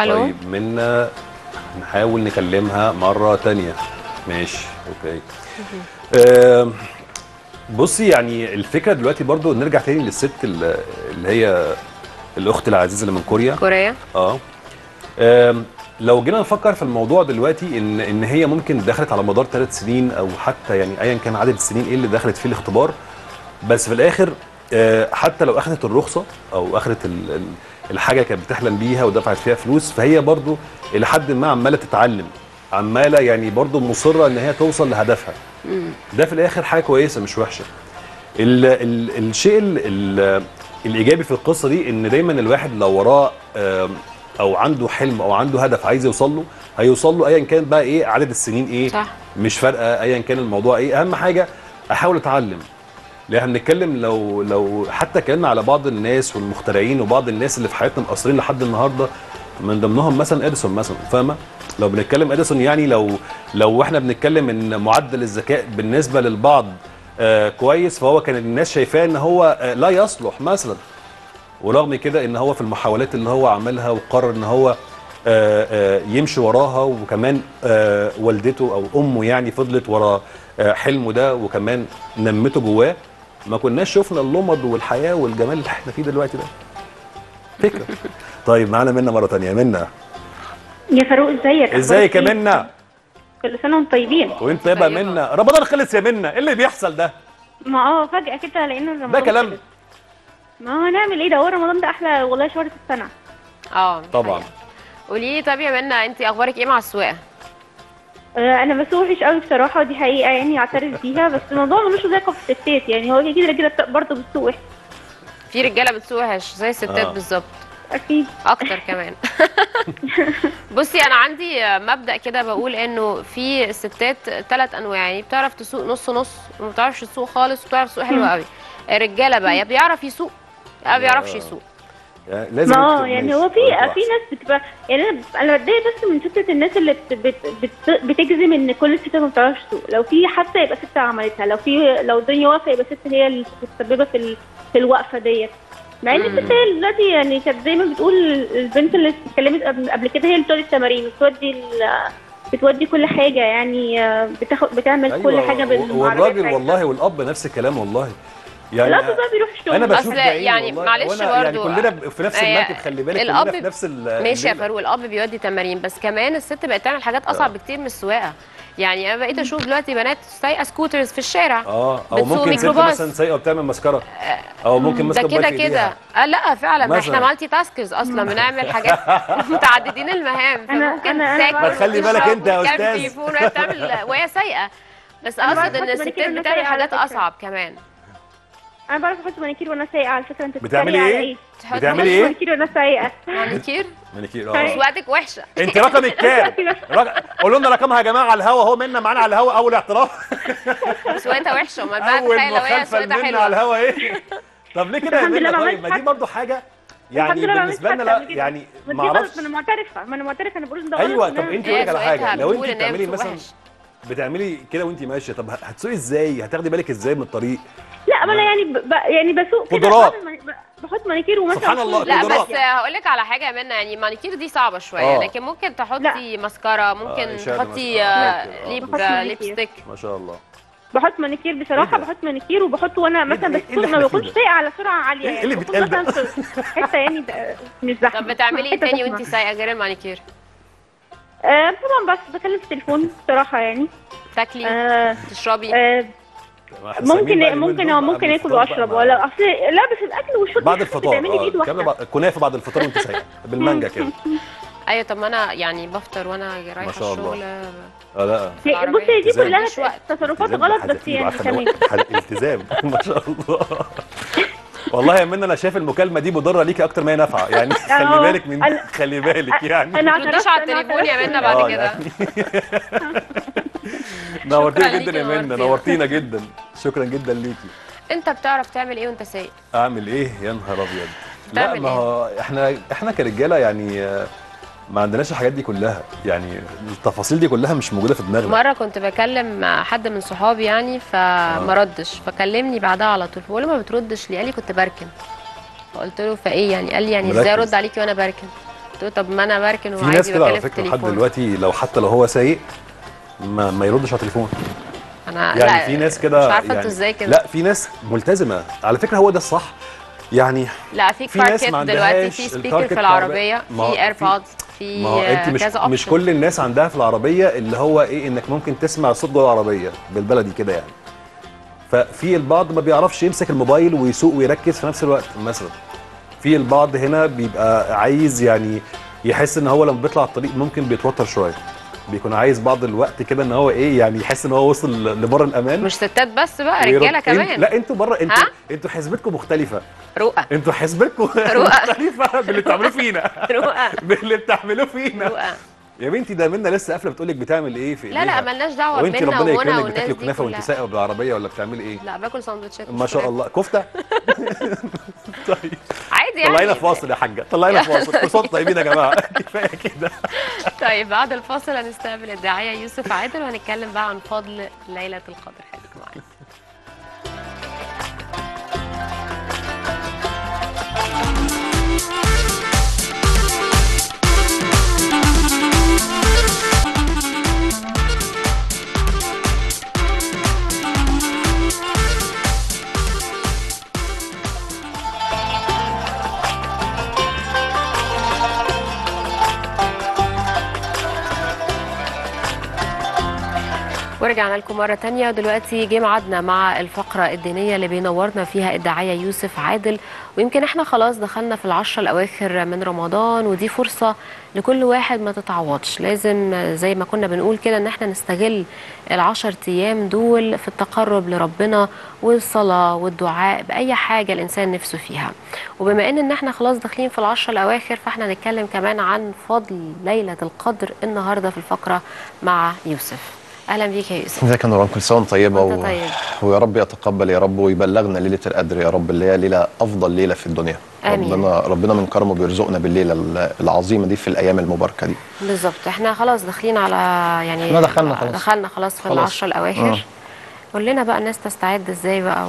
الو. طيب منى نحاول نكلمها مره ثانيه، ماشي اوكي. بصي يعني الفكره دلوقتي برضو نرجع تاني للست اللي هي الاخت العزيزه اللي من كوريا. لو جينا نفكر في الموضوع دلوقتي ان هي ممكن دخلت على مدار 3 سنين او حتى يعني ايا كان عدد السنين ايه اللي دخلت فيه الاختبار، بس في الاخر حتى لو اخذت الرخصه او اخذت الحاجه اللي كانت بتحلم بيها ودفعت فيها فلوس، فهي برضو الى حد ما عماله تتعلم، عماله يعني برضو مصره ان هي توصل لهدفها. ده في الاخر حاجه كويسه مش وحشه. الشيء الايجابي في القصه دي ان دايما الواحد لو وراه او عنده حلم او عنده هدف عايز يوصل له هيوصل له ايا كان بقى ايه عدد السنين ايه صح. مش فارقه ايا كان الموضوع ايه، اهم حاجه احاول اتعلم. لان احنا بنتكلم لو حتى كلمنا على بعض الناس والمخترعين وبعض الناس اللي في حياتنا مأثرين لحد النهارده، من ضمنهم مثلا اديسون مثلا، فاهمه؟ لو بنتكلم اديسون يعني لو احنا بنتكلم ان معدل الذكاء بالنسبه للبعض كويس، فهو كان الناس شايفاه ان هو لا يصلح مثلا، ورغم كده ان هو في المحاولات اللي هو عملها وقرر ان هو يمشي وراها، وكمان والدته او امه يعني فضلت ورا حلمه ده وكمان نمته جواه، ما كناش شفنا اللمض والحياه والجمال اللي احنا فيه دلوقتي ده. فكره. طيب معانا منى مره ثانيه. منى يا فاروق ازيك؟ ازيك يا منى؟ كل سنه وانتم طيبين. وانت يا منى رمضان خلص يا منى، ايه اللي بيحصل ده؟ ما فجاه كده لانه رمضان ده كلام، ما هو هنعمل ايه؟ ده هو رمضان ده احلى والله شهر في السنه. طبعا. قولي لي طب يا منى انت اخبارك ايه مع السواقه؟ انا بسوق وحش قوي بصراحه، دي حقيقه يعني اعترف بيها، بس الموضوع ملوش علاقه بالستات، يعني هو كده كده برضه بتسوق وحش. في رجاله بتسوق وحش زي الستات بالظبط. اكيد اكتر كمان. بصي انا عندي مبدا كده بقول انه في الستات ثلاث انواع، يعني بتعرف تسوق نص نص وما بتعرفش تسوق خالص وبتعرف تسوق حلو قوي. الرجاله بقى يا بيعرف يسوق يا ما بيعرفش يسوق. لازم يعني هو في ناس بتبقى، يعني انا بتضايق بس من فكره الناس اللي بتجزم ان كل الستات ما بتعرفش تسوق، لو في حادثه يبقى ست عملتها، لو الدنيا واقفه يبقى ست هي اللي متسببه في الوقفه ديت. مع ان الست هي دلوقتي يعني كانت زي ما بتقول البنت اللي اتكلمت قبل كده هي اللي بتودي التمارين، بتودي كل حاجه، يعني بتعمل أيوة كل حاجه بالمعرفه. والراجل والله والاب نفس الكلام والله، يعني الاب بقى بيروح الشغل. انا بشوف يعني معلش برضه يعني كلنا في نفس المركب، خلي بالك كلنا في نفس ماشي يا فاروق. الاب بيودي تمارين، بس كمان الست بقت تعمل حاجات اصعب بكتير من السواقه. يعني انا بقيت اشوف دلوقتي بنات سايقه سكوترز في الشارع، او ممكن ست مثلا سايقه وبتعمل مسكره، او ممكن ماسكه بايك كده كده. لا فعلا ما احنا مالتي تاسكرز اصلا، بنعمل حاجات متعددين المهام. فممكن تاكل خلي بالك انت يا استاذ وهي سايقه، بس اقصد ان الستات بتعمل حاجات اصعب كمان. انا بعرف احط مانيكير وانا سايقه على فكره. انت بتعملي ايه؟ بتعملي ايه؟ مانيكير وانا سايقه. مانيكير سواقتك وحشه. انت رقمك كام؟ قولوا لنا رقمها يا جماعه على الهوا اهو. منى معانا على الهوا، اول اعتراف سواقتها وحشه، امال بقى تخيل لو هي سواقتها حلوه على الهوا ايه؟ طب ليه كده يا منى؟ طيب ما دي برضه حاجه يعني بالنسبه لنا، لا يعني ما اعرفش. ما انا معترفه انا بقول ان ده غلط. ايوه طب انت قولي على حاجه، لو انت بتعملي مثلا بتعملي كده وانت ماشيه، طب هتسوقي ازاي؟ هتاخدي بالك ازاي من الطريق؟ لا ما انا يعني يعني بسوق كده بحط مانيكير ومثلا سبحان الله. لا بس هقول لك على حاجه يا منى، يعني مانيكير دي صعبه شويه، لكن ممكن تحطي مسكره، ممكن تحطي ليبستيك. ما شاء الله. بحط مانيكير بصراحه، بحط مانيكير وبحط وانا مثلا بسوق ما بكونش سايقه على سرعه عاليه، يعني مثلا حته يعني مش زحمه. طب بتعملي ايه تاني وانت سايقه غير المانيكير؟ طبعا بس بكلم في التليفون بصراحه، يعني تاكلي تشربي ممكن اكل واشرب، ولا اصل لا بس الاكل والشرب بعد الفطار كمان كنافه بعد الفطار وانت سايقه بالمانجا كده. ايوه طب ما انا يعني بفطر وانا رايحه الشغل. لا بصي دي كلها تصرفات غلط بس يعني تمام التزام. ما شاء الله. والله يا منى انا شايف المكالمه دي مضره ليكي اكتر ما هي نافعه، يعني خلي بالك خلي بالك يعني ما ترديش على التليفون يا منى بعد كده. نورتينا جدا يا منى، نورتينا جدا، شكرا جدا ليكي. انت بتعرف تعمل ايه وانت سايق؟ اعمل ايه؟ يا نهار ابيض. لا ما هو احنا كرجاله يعني ما عندناش الحاجات دي كلها، يعني التفاصيل دي كلها مش موجوده في دماغنا. مره كنت بكلم حد من صحابي يعني فما ردش، فكلمني بعدها على طول، فبقول له ما بتردش ليه؟ قال لي كنت بركن. فقلت له فايه يعني؟ قال لي يعني ازاي ارد عليكي وانا بركن؟ قلت له طب ما انا بركن وعادي بكلم في التليفون. في ناس كده على فكره لحد دلوقتي لو حتى لو هو سايق ما يردش على التليفون. انا يعني لا في ناس كده مش عارفه انتوا ازاي كده. لا في ناس ملتزمه على فكره، هو ده الصح يعني. لا في كاركت دلوقتي، في سبيكر في العربيه، في ايربودز، في كذا اوبشن. مش كل الناس عندها في العربيه اللي هو ايه انك ممكن تسمع صوت جوه العربيه بالبلدي كده يعني. ففي البعض ما بيعرفش يمسك الموبايل ويسوق ويركز في نفس الوقت مثلا. في البعض هنا بيبقى عايز يعني يحس ان هو لما بيطلع الطريق ممكن بيتوتر شويه. بيكون عايز بعض الوقت كده ان هو ايه يعني يحس ان هو وصل لبر الامان. مش ستات بس بقى، رجاله كمان. لا انتوا بره، انتوا حسبتكم مختلفه رؤى، انتوا حسبتكم مختلفه باللي بتعملوه فينا رؤى باللي بتعملوه فينا رؤى. يا بنتي ده منا لسه قافله بتقول لك بتعمل ايه في ايديها. لا مالناش دعوه بينا، وانت ربنا يكرمك بتاكلي كنافه وانت سايقه بالعربيه ولا بتعملي ايه؟ لا باكل ساندوتشات ما شاء الله. كفته طيب عادي يعني. طلعينا فاصل يا حاجه، طلعينا فاصل. كورسات طيبين يا جماعه كفايه كده. طيب بعد الفاصل هنستقبل الداعيه يوسف عادل وهنتكلم بقى عن فضل ليله القدر. خليكم معانا. ورجعنا لكم مرة تانية. دلوقتي جه ميعادنا مع الفقرة الدينية اللي بينورنا فيها الداعية يوسف عادل. ويمكن احنا خلاص دخلنا في ال10 الأواخر من رمضان، ودي فرصة لكل واحد ما تتعوضش. لازم زي ما كنا بنقول كده ان احنا نستغل ال10 أيام دول في التقرب لربنا والصلاة والدعاء بأي حاجة الإنسان نفسه فيها. وبما ان احنا خلاص داخلين في ال10 الأواخر، فاحنا هنتكلم كمان عن فضل ليلة القدر النهاردة في الفقرة مع يوسف. اهلا بيك يا يوسف. ازيك يا نوران، كل سنه وانت طيبه. طيب. ويا رب يتقبل يا رب ويبلغنا ليله القدر يا رب، اللي هي ليله افضل ليله في الدنيا. امين. ربنا من كرمه بيرزقنا بالليله العظيمه دي في الايام المباركه دي. بالظبط. احنا خلاص داخلين على يعني دخلنا خلاص في ال10 الاواخر. قول لنا بقى الناس تستعد ازاي بقى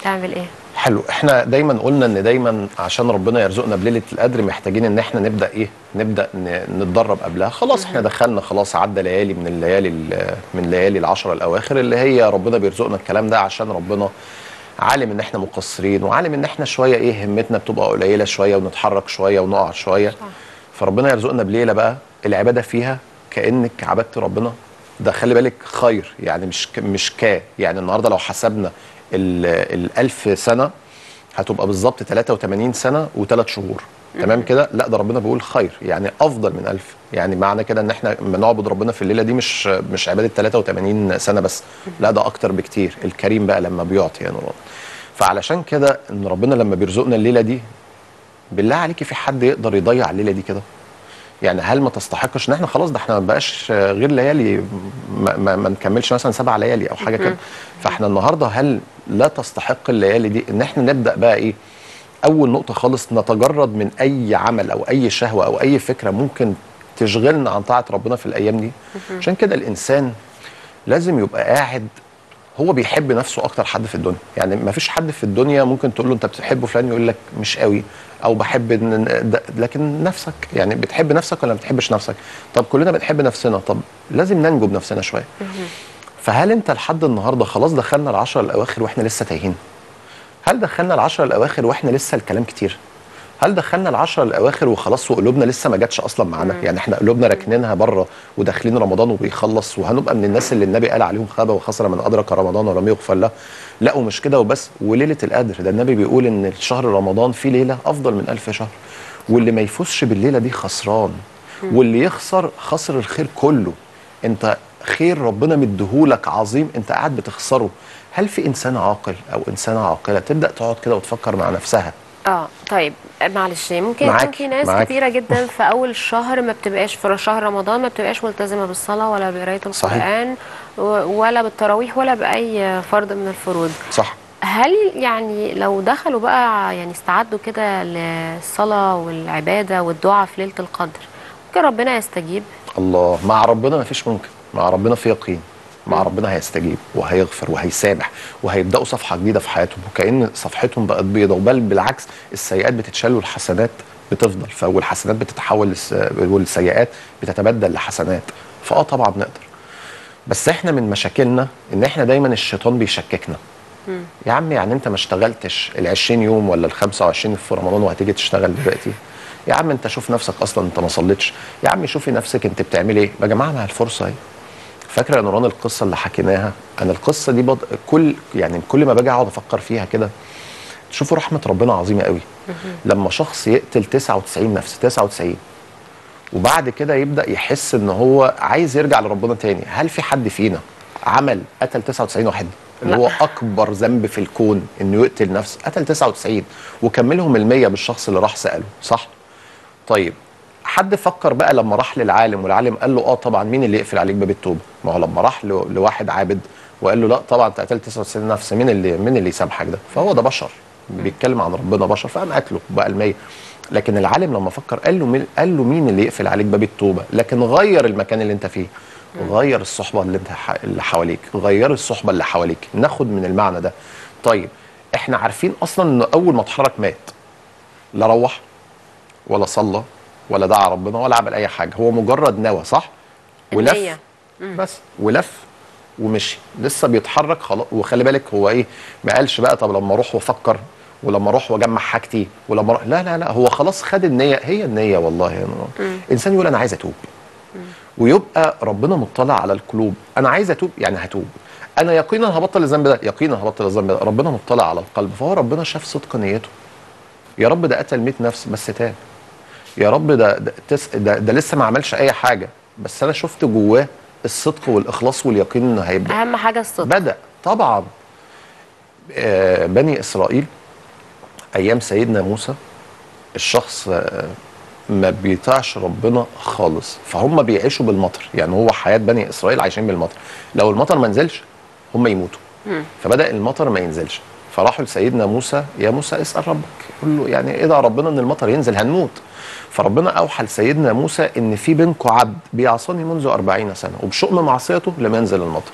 وتعمل ايه؟ حلو. احنا دايما قلنا ان دايما عشان ربنا يرزقنا بليله القدر محتاجين ان احنا نبدا ايه؟ نبدا نتدرب قبلها. خلاص احنا دخلنا خلاص، عدى ليالي من الليالي ال10 الاواخر اللي هي ربنا بيرزقنا الكلام ده عشان ربنا عالم ان احنا مقصرين، وعالم ان احنا شويه ايه همتنا بتبقى قليله شويه، ونتحرك شويه ونقع شويه. فربنا يرزقنا بليله بقى العباده فيها كانك عبدت ربنا. ده خلي بالك خير يعني، مش يعني النهارده لو حسبنا ال1000 سنة هتبقى بالظبط 83 سنة وثلاث شهور. تمام كده؟ لا ده ربنا بيقول خير يعني أفضل من 1000. يعني معنى كده إن إحنا لما نعبد ربنا في الليلة دي مش عبادة 83 سنة بس، لا ده أكتر بكتير. الكريم بقى لما بيعطي يا نوران. فعلشان كده إن ربنا لما بيرزقنا الليلة دي، بالله عليكي في حد يقدر يضيع الليلة دي كده؟ يعني هل ما تستحقش ان احنا خلاص ده احنا ما بقاش غير ليالي ما نكملش مثلا 7 ليالي او حاجه كده. فاحنا النهارده هل لا تستحق الليالي دي ان احنا نبدا بقى ايه؟ اول نقطه خالص، نتجرد من اي عمل او اي شهوه او اي فكره ممكن تشغلنا عن طاعه ربنا في الايام دي. عشان كده الانسان لازم يبقى قاعد هو بيحب نفسه اكتر حد في الدنيا. يعني ما فيش حد في الدنيا ممكن تقول له انت بتحبه فلان يقول لك مش قوي او بحب، لكن نفسك يعني بتحب نفسك ولا ما بتحبش نفسك؟ طب كلنا بنحب نفسنا، طب لازم ننجو بنفسنا شويه. فهل انت لحد النهارده خلاص دخلنا ال10 الاواخر واحنا لسه تايهين؟ هل دخلنا ال10 الاواخر واحنا لسه الكلام كتير؟ هل دخلنا ال10 الاواخر وخلاص وقلوبنا لسه ما جاتش اصلا معانا؟ يعني احنا قلوبنا راكنينها بره وداخلين رمضان وبيخلص، وهنبقى من الناس اللي النبي قال عليهم خاب وخسر من ادرك رمضان ولم يغفر له. لا ومش كده وبس، وليله القدر ده النبي بيقول ان شهر رمضان فيه ليله افضل من 1000 شهر، واللي ما يفوزش بالليله دي خسران، واللي يخسر خسر الخير كله. انت خير ربنا مديهولك عظيم انت قاعد بتخسره. هل في انسان عاقل او انسانه عاقله تبدا تقعد كده وتفكر مع نفسها؟ طيب معلش، ممكن يكون في ناس كتيره جدا في اول الشهر ما بتبقاش، في شهر رمضان ما بتبقاش ملتزمه بالصلاه ولا بقرايه القران ولا بالتراويح ولا باي فرض من الفروض. صح. هل يعني لو دخلوا بقى يعني استعدوا كده للصلاه والعباده والدعاء في ليله القدر ممكن ربنا يستجيب؟ الله، مع ربنا ما فيش ممكن، مع ربنا في يقين، مع ربنا هيستجيب وهيغفر وهيسامح وهيبداوا صفحه جديده في حياتهم، وكأن صفحتهم بقت بيضه. وبل بالعكس، السيئات بتتشال والحسنات بتفضل، والحسنات بتتحول والسيئات بتتبدل لحسنات. طبعا بنقدر، بس احنا من مشاكلنا ان احنا دايما الشيطان بيشككنا. يا عم يعني انت ما اشتغلتش ال20 يوم ولا ال25 في رمضان وهتيجي تشتغل دلوقتي؟ يا عم انت شوف نفسك اصلا انت ما صليتش، يا عم شوفي نفسك انت بتعملي ايه؟ يا جماعه مع الفرصه اهي. فاكره يا نوران القصه اللي حكيناها؟ انا القصه دي كل ما باجي اقعد افكر فيها كده تشوفوا رحمه ربنا عظيمه قوي. لما شخص يقتل 99 نفس، 99 وبعد كده يبدا يحس ان هو عايز يرجع لربنا تاني. هل في حد فينا عمل قتل 99 واحد اللي هو اكبر ذنب في الكون انه يقتل نفسه؟ قتل 99 وكملهم ال100 بالشخص اللي راح ساله، صح؟ طيب حد فكر بقى لما راح للعالم والعالم قال له اه طبعا، مين اللي يقفل عليك باب التوبه؟ ما هو لما راح لواحد عابد وقال له لا طبعا انت قتلت 99 نفس، مين اللي يسامحك ده؟ فهو ده بشر بيتكلم عن ربنا، بشر، فقام قتله بقى ال100. لكن العالم لما فكر قال له مين اللي يقفل عليك باب التوبه؟ لكن غير المكان اللي انت فيه، غير الصحبه اللي حواليك، غير الصحبه اللي حواليك، ناخد من المعنى ده. طيب احنا عارفين اصلا انه اول ما اتحرك مات، لا روح ولا صلى ولا دعا ربنا ولا عمل اي حاجه، هو مجرد نوى، صح؟ ولف بس، ولف ومشي، لسه بيتحرك خلاص. وخلي بالك هو ايه، ما قالش بقى طب لما اروح وافكر ولما اروح واجمع حاجتي ولما اروح، لا لا لا، هو خلاص خد النيه، هي النيه والله يا نوران. انسان يقول انا عايز اتوب ويبقى ربنا مطلع على القلوب، انا عايز اتوب يعني هتوب، انا يقينا هبطل الذنب ده، يقينا هبطل الذنب ده، ربنا مطلع على القلب، فهو ربنا شاف صدق نيته. يا رب ده قتل 100 نفس بس تاب، يا رب ده لسه ما عملش اي حاجه بس انا شفت جواه الصدق والاخلاص واليقين انه هيبدا. اهم حاجه الصدق. بدا طبعا. بني اسرائيل ايام سيدنا موسى الشخص ما بيطيعش ربنا خالص، فهم بيعيشوا بالمطر، يعني هو حياه بني اسرائيل عايشين بالمطر، لو المطر ما نزلش هم يموتوا. فبدا المطر ما ينزلش، فراحوا لسيدنا موسى، يا موسى اسال ربك، قول له يعني ادعى ربنا ان المطر ينزل هنموت. فربنا اوحى لسيدنا موسى ان في بينكم عبد بيعصاني منذ 40 سنه وبشؤم معصيته لم ينزل المطر.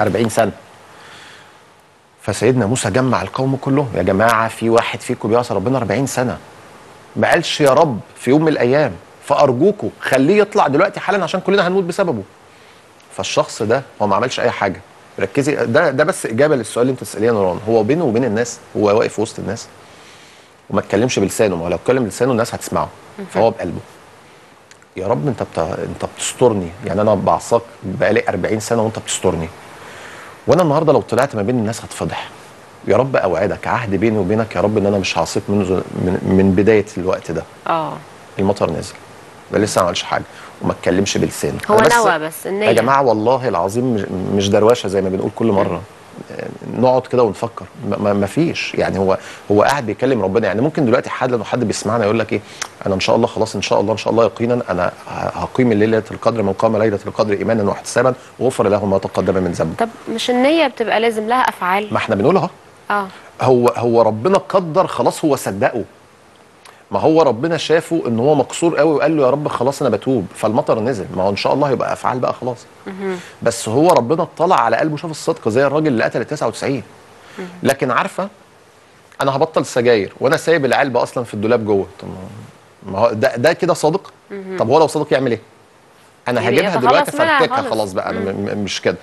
40 سنه. فسيدنا موسى جمع القوم كلهم، يا جماعه في واحد فيكم بيعصى ربنا 40 سنه. ما قالش يا رب في يوم من الايام، فارجوكوا خليه يطلع دلوقتي حالا عشان كلنا هنموت بسببه. فالشخص ده هو ما عملش اي حاجه، ركزي، ده بس اجابه للسؤال اللي انت بتساليه يا نوران، هو بينه وبين الناس، هو واقف وسط الناس وما اتكلمش بلسانه، ما هو لو اتكلم بلسانه الناس هتسمعه، فهو بقلبه. يا رب انت بتسترني، يعني انا بعصاك بقالي 40 سنه وانت بتسترني، وانا النهارده لو طلعت ما بين الناس هتفضح. يا رب اوعدك، عهد بيني وبينك يا رب ان انا مش هعصيك من بدايه الوقت ده. المطر نزل، ده لسه ما عملش حاجه وما اتكلمش بلسانه، هو نوى بس النية. يا جماعه والله العظيم مش دروشه زي ما بنقول كل مره، نقعد كده ونفكر، ما فيش، يعني هو قاعد بيكلم ربنا. يعني ممكن دلوقتي لو حد بيسمعنا يقول لك ايه، انا ان شاء الله خلاص، ان شاء الله يقينا انا هقيم ليله القدر من قام ليله القدر ايمانا واحتسابا وغفر له ما تقدم من ذنبه. طب مش النيه بتبقى لازم لها افعال؟ ما احنا بنقولها. هو ربنا قدر خلاص، هو صدقه، ما هو ربنا شافه ان هو مكسور قوي وقال له يا رب خلاص انا بتوب، فالمطر نزل، ما هو ان شاء الله يبقى افعال بقى خلاص. بس هو ربنا اطلع على قلبه شاف الصدق زي الراجل اللي قتل 99. لكن عارفه انا هبطل السجاير وانا سايب العلبه اصلا في الدولاب جوه، طب ما هو ده كده صادق؟ طب هو لو صادق يعمل ايه؟ انا هجيبها دلوقتي فككها خلاص بقى، انا مش كده،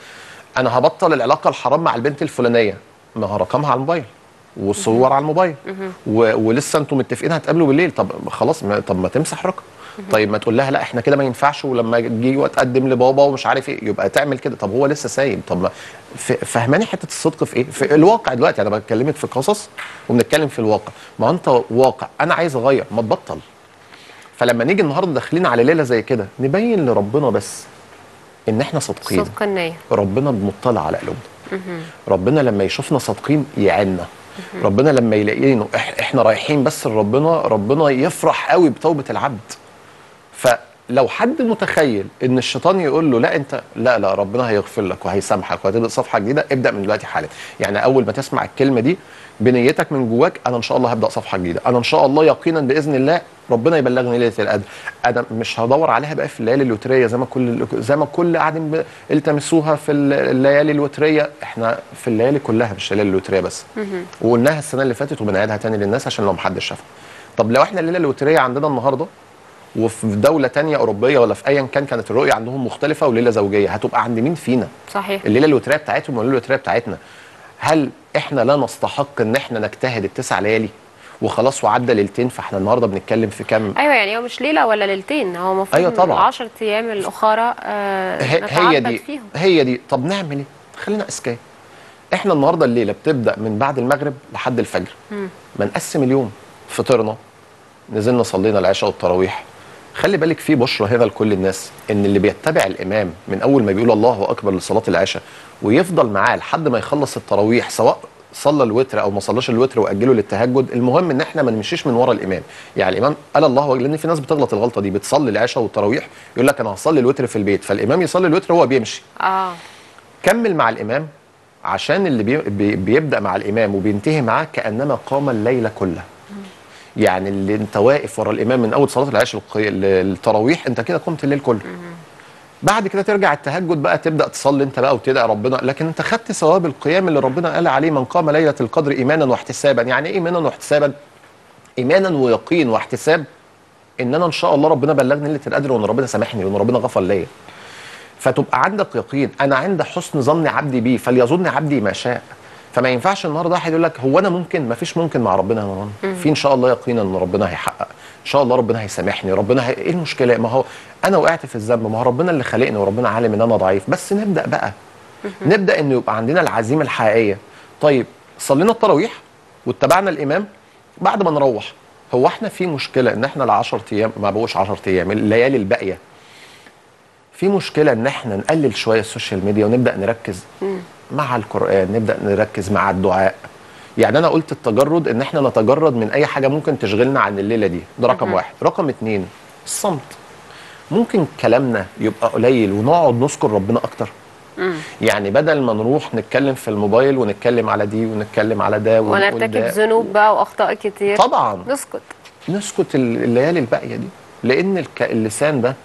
انا هبطل العلاقه الحرام مع البنت الفلانيه، ما هو رقمها على الموبايل والصور على الموبايل ولسه انتم متفقين هتقابلوا بالليل، طب خلاص، طب ما تمسح رقم، طيب ما تقول لها لا احنا كده ما ينفعش، ولما تجي وتقدم لبابا ومش عارف ايه يبقى تعمل كده، طب هو لسه سايب، طب فهماني حته الصدق في ايه؟ في الواقع دلوقتي، انا بكلمك في قصص وبنتكلم في الواقع، ما انت واقع، انا عايز اغير، ما تبطل. فلما نيجي النهارده داخلين على ليله زي كده نبين لربنا بس ان احنا صادقين، صدق النيه، ربنا مطلع على قلوبنا. ربنا لما يشوفنا صادقين يعيننا، ربنا لما يلاقينا احنا رايحين بس لربنا، ربنا يفرح قوي بتوبه العبد. فلو حد متخيل ان الشيطان يقول له لا انت، لا ربنا هيغفر لك وهيسامحك وهتبدا صفحه جديده، ابدا من دلوقتي حالا. يعني اول ما تسمع الكلمه دي بنيتك من جواك، انا ان شاء الله هبدا صفحه جديده، انا ان شاء الله يقينا باذن الله ربنا يبلغني ليله القدر، انا مش هدور عليها بقى في الليالي الوتريه زي ما كل قاعدين التمسوها في الليالي الوتريه. احنا في الليالي كلها، مش الليالي الوتريه بس، وقلناها السنه اللي فاتت وبنعيدها تاني للناس عشان لو محدش شافها. طب لو احنا الليله الوتريه عندنا النهارده وفي دوله تانية اوروبيه ولا في ايا كانت الرؤيه عندهم مختلفه وليله زوجيه، هتبقى عند مين فينا؟ صحيح، الليله الوتريه بتاعتهم والليله الوتريه بتاعتنا. هل احنا لا نستحق ان احنا نجتهد ال9 ليالي وخلاص وعدى ليلتين؟ فاحنا النهارده بنتكلم في كام؟ ايوه، يعني هو مش ليله ولا ليلتين، هو المفروض ال10 ايام الاخرى نتعبد فيهم. هي دي. طب نعمل ايه؟ خلينا اذكياء. احنا النهارده الليله بتبدا من بعد المغرب لحد الفجر. ما نقسم اليوم، فطرنا، نزلنا صلينا العشاء والتراويح، خلي بالك في بشرى هذا لكل الناس، ان اللي بيتبع الامام من اول ما بيقول الله اكبر لصلاه العشاء ويفضل معاه لحد ما يخلص التراويح، سواء صلى الوتر او ما صلاش الوتر واجله للتهجد، المهم ان احنا ما نمشيش من ورا الامام. يعني الامام قال الله، لان في ناس بتغلط الغلطه دي، بتصلي العشاء والتراويح يقول لك انا هصلي الوتر في البيت، فالامام يصلي الوتر وهو بيمشي. كمل مع الامام، عشان اللي بيبدا مع الامام وبينتهي معاه كانما قام الليل كله. يعني اللي انت واقف ورا الامام من اول صلاه العشاء التراويح، انت كده قمت الليل كله. بعد كده ترجع التهجد بقى، تبدا تصلي انت بقى وتدعي ربنا، لكن انت خدت ثواب القيام اللي ربنا قال عليه من قام ليله القدر ايمانا واحتسابا. يعني ايه ايمانا واحتسابا؟ ايمانا ويقين واحتساب ان انا ان شاء الله ربنا بلغني ليله القدر، وان ربنا سامحني، وان ربنا غفر ليا. فتبقى عندك يقين، انا عند حسن ظن عبدي بيه فليظن عبدي ما شاء. فما ينفعش النهارده واحد يقول لك هو انا ممكن، ما فيش ممكن مع ربنا يا نوران، في ان شاء الله يقينا ان ربنا هيحقق، ان شاء الله ربنا هيسامحني، ربنا ايه المشكله؟ ما هو انا وقعت في الذنب، ما هو ربنا اللي خلقني، وربنا عالم ان انا ضعيف. بس نبدا بقى، نبدا انه يبقى عندنا العزيمه الحقيقيه. طيب صلينا التراويح واتبعنا الامام، بعد ما نروح هو احنا في مشكله ان احنا ال10 ايام ما بقوش 10 ايام الليالي الباقيه، في مشكله ان احنا نقلل شويه السوشيال ميديا ونبدا نركز مع القرآن، نبدأ نركز مع الدعاء. يعني أنا قلت التجرد، إن إحنا نتجرد من أي حاجة ممكن تشغلنا عن الليلة دي، ده رقم واحد. رقم اتنين الصمت، ممكن كلامنا يبقى قليل ونقعد نذكر ربنا أكتر. يعني بدل ما نروح نتكلم في الموبايل ونتكلم على دي ونتكلم على ده ونرتكب ذنوب بقى وأخطاء كتير، طبعا نسكت الليالي الباقية دي، لأن اللسان ده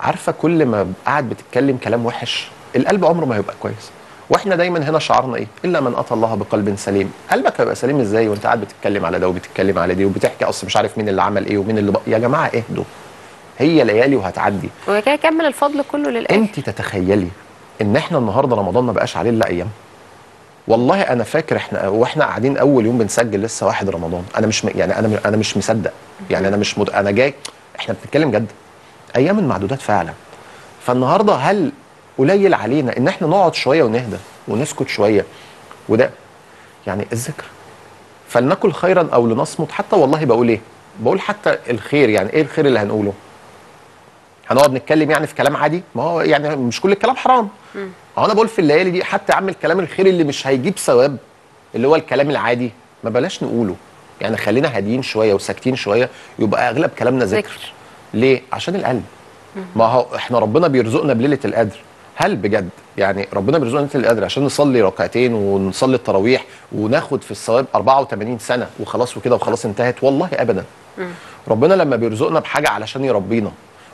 عارفة كل ما قاعد بتتكلم كلام وحش القلب عمره ما هيبقى كويس. واحنا دايما هنا شعارنا ايه؟ الا من اتى الله بقلب سليم. قلبك هيبقى سليم ازاي وانت قاعد بتتكلم على ده وبتتكلم على دي وبتحكي اصل مش عارف مين اللي عمل ايه ومين اللي يا جماعه اهدوا، هي ليالي وهتعدي، وكده كمل الفضل كله للاخر. انت تتخيلي ان احنا النهارده رمضان ما بقاش عليه الا ايام. والله انا فاكر احنا واحنا قاعدين اول يوم بنسجل لسه 1 رمضان، انا مش يعني انا مش مصدق، يعني انا مش انا جاي، احنا بنتكلم جد، ايام معدودات فعلا. فالنهارده هل قليل علينا ان احنا نقعد شويه ونهدى ونسكت شويه؟ وده يعني الذكر، فلنكل خيرا او لنصمت. حتى والله بقول ايه؟ بقول حتى الخير، يعني ايه الخير اللي هنقوله؟ هنقعد نتكلم يعني في كلام عادي؟ ما هو يعني مش كل الكلام حرام. انا بقول في الليالي دي حتى يا عم الكلام الخير اللي مش هيجيب ثواب، اللي هو الكلام العادي ما بلاش نقوله، يعني خلينا هاديين شويه وساكتين شويه، يبقى اغلب كلامنا ذكر. ليه؟ عشان القلب. ما هو احنا ربنا بيرزقنا بليله القدر، هل بجد يعني ربنا بيرزقنا ليله القدر عشان نصلي ركعتين ونصلي التراويح وناخد في الثواب 84 سنه وخلاص وكده وخلاص انتهت؟ والله ابدا. ربنا لما بيرزقنا بحاجه علشان يربينا،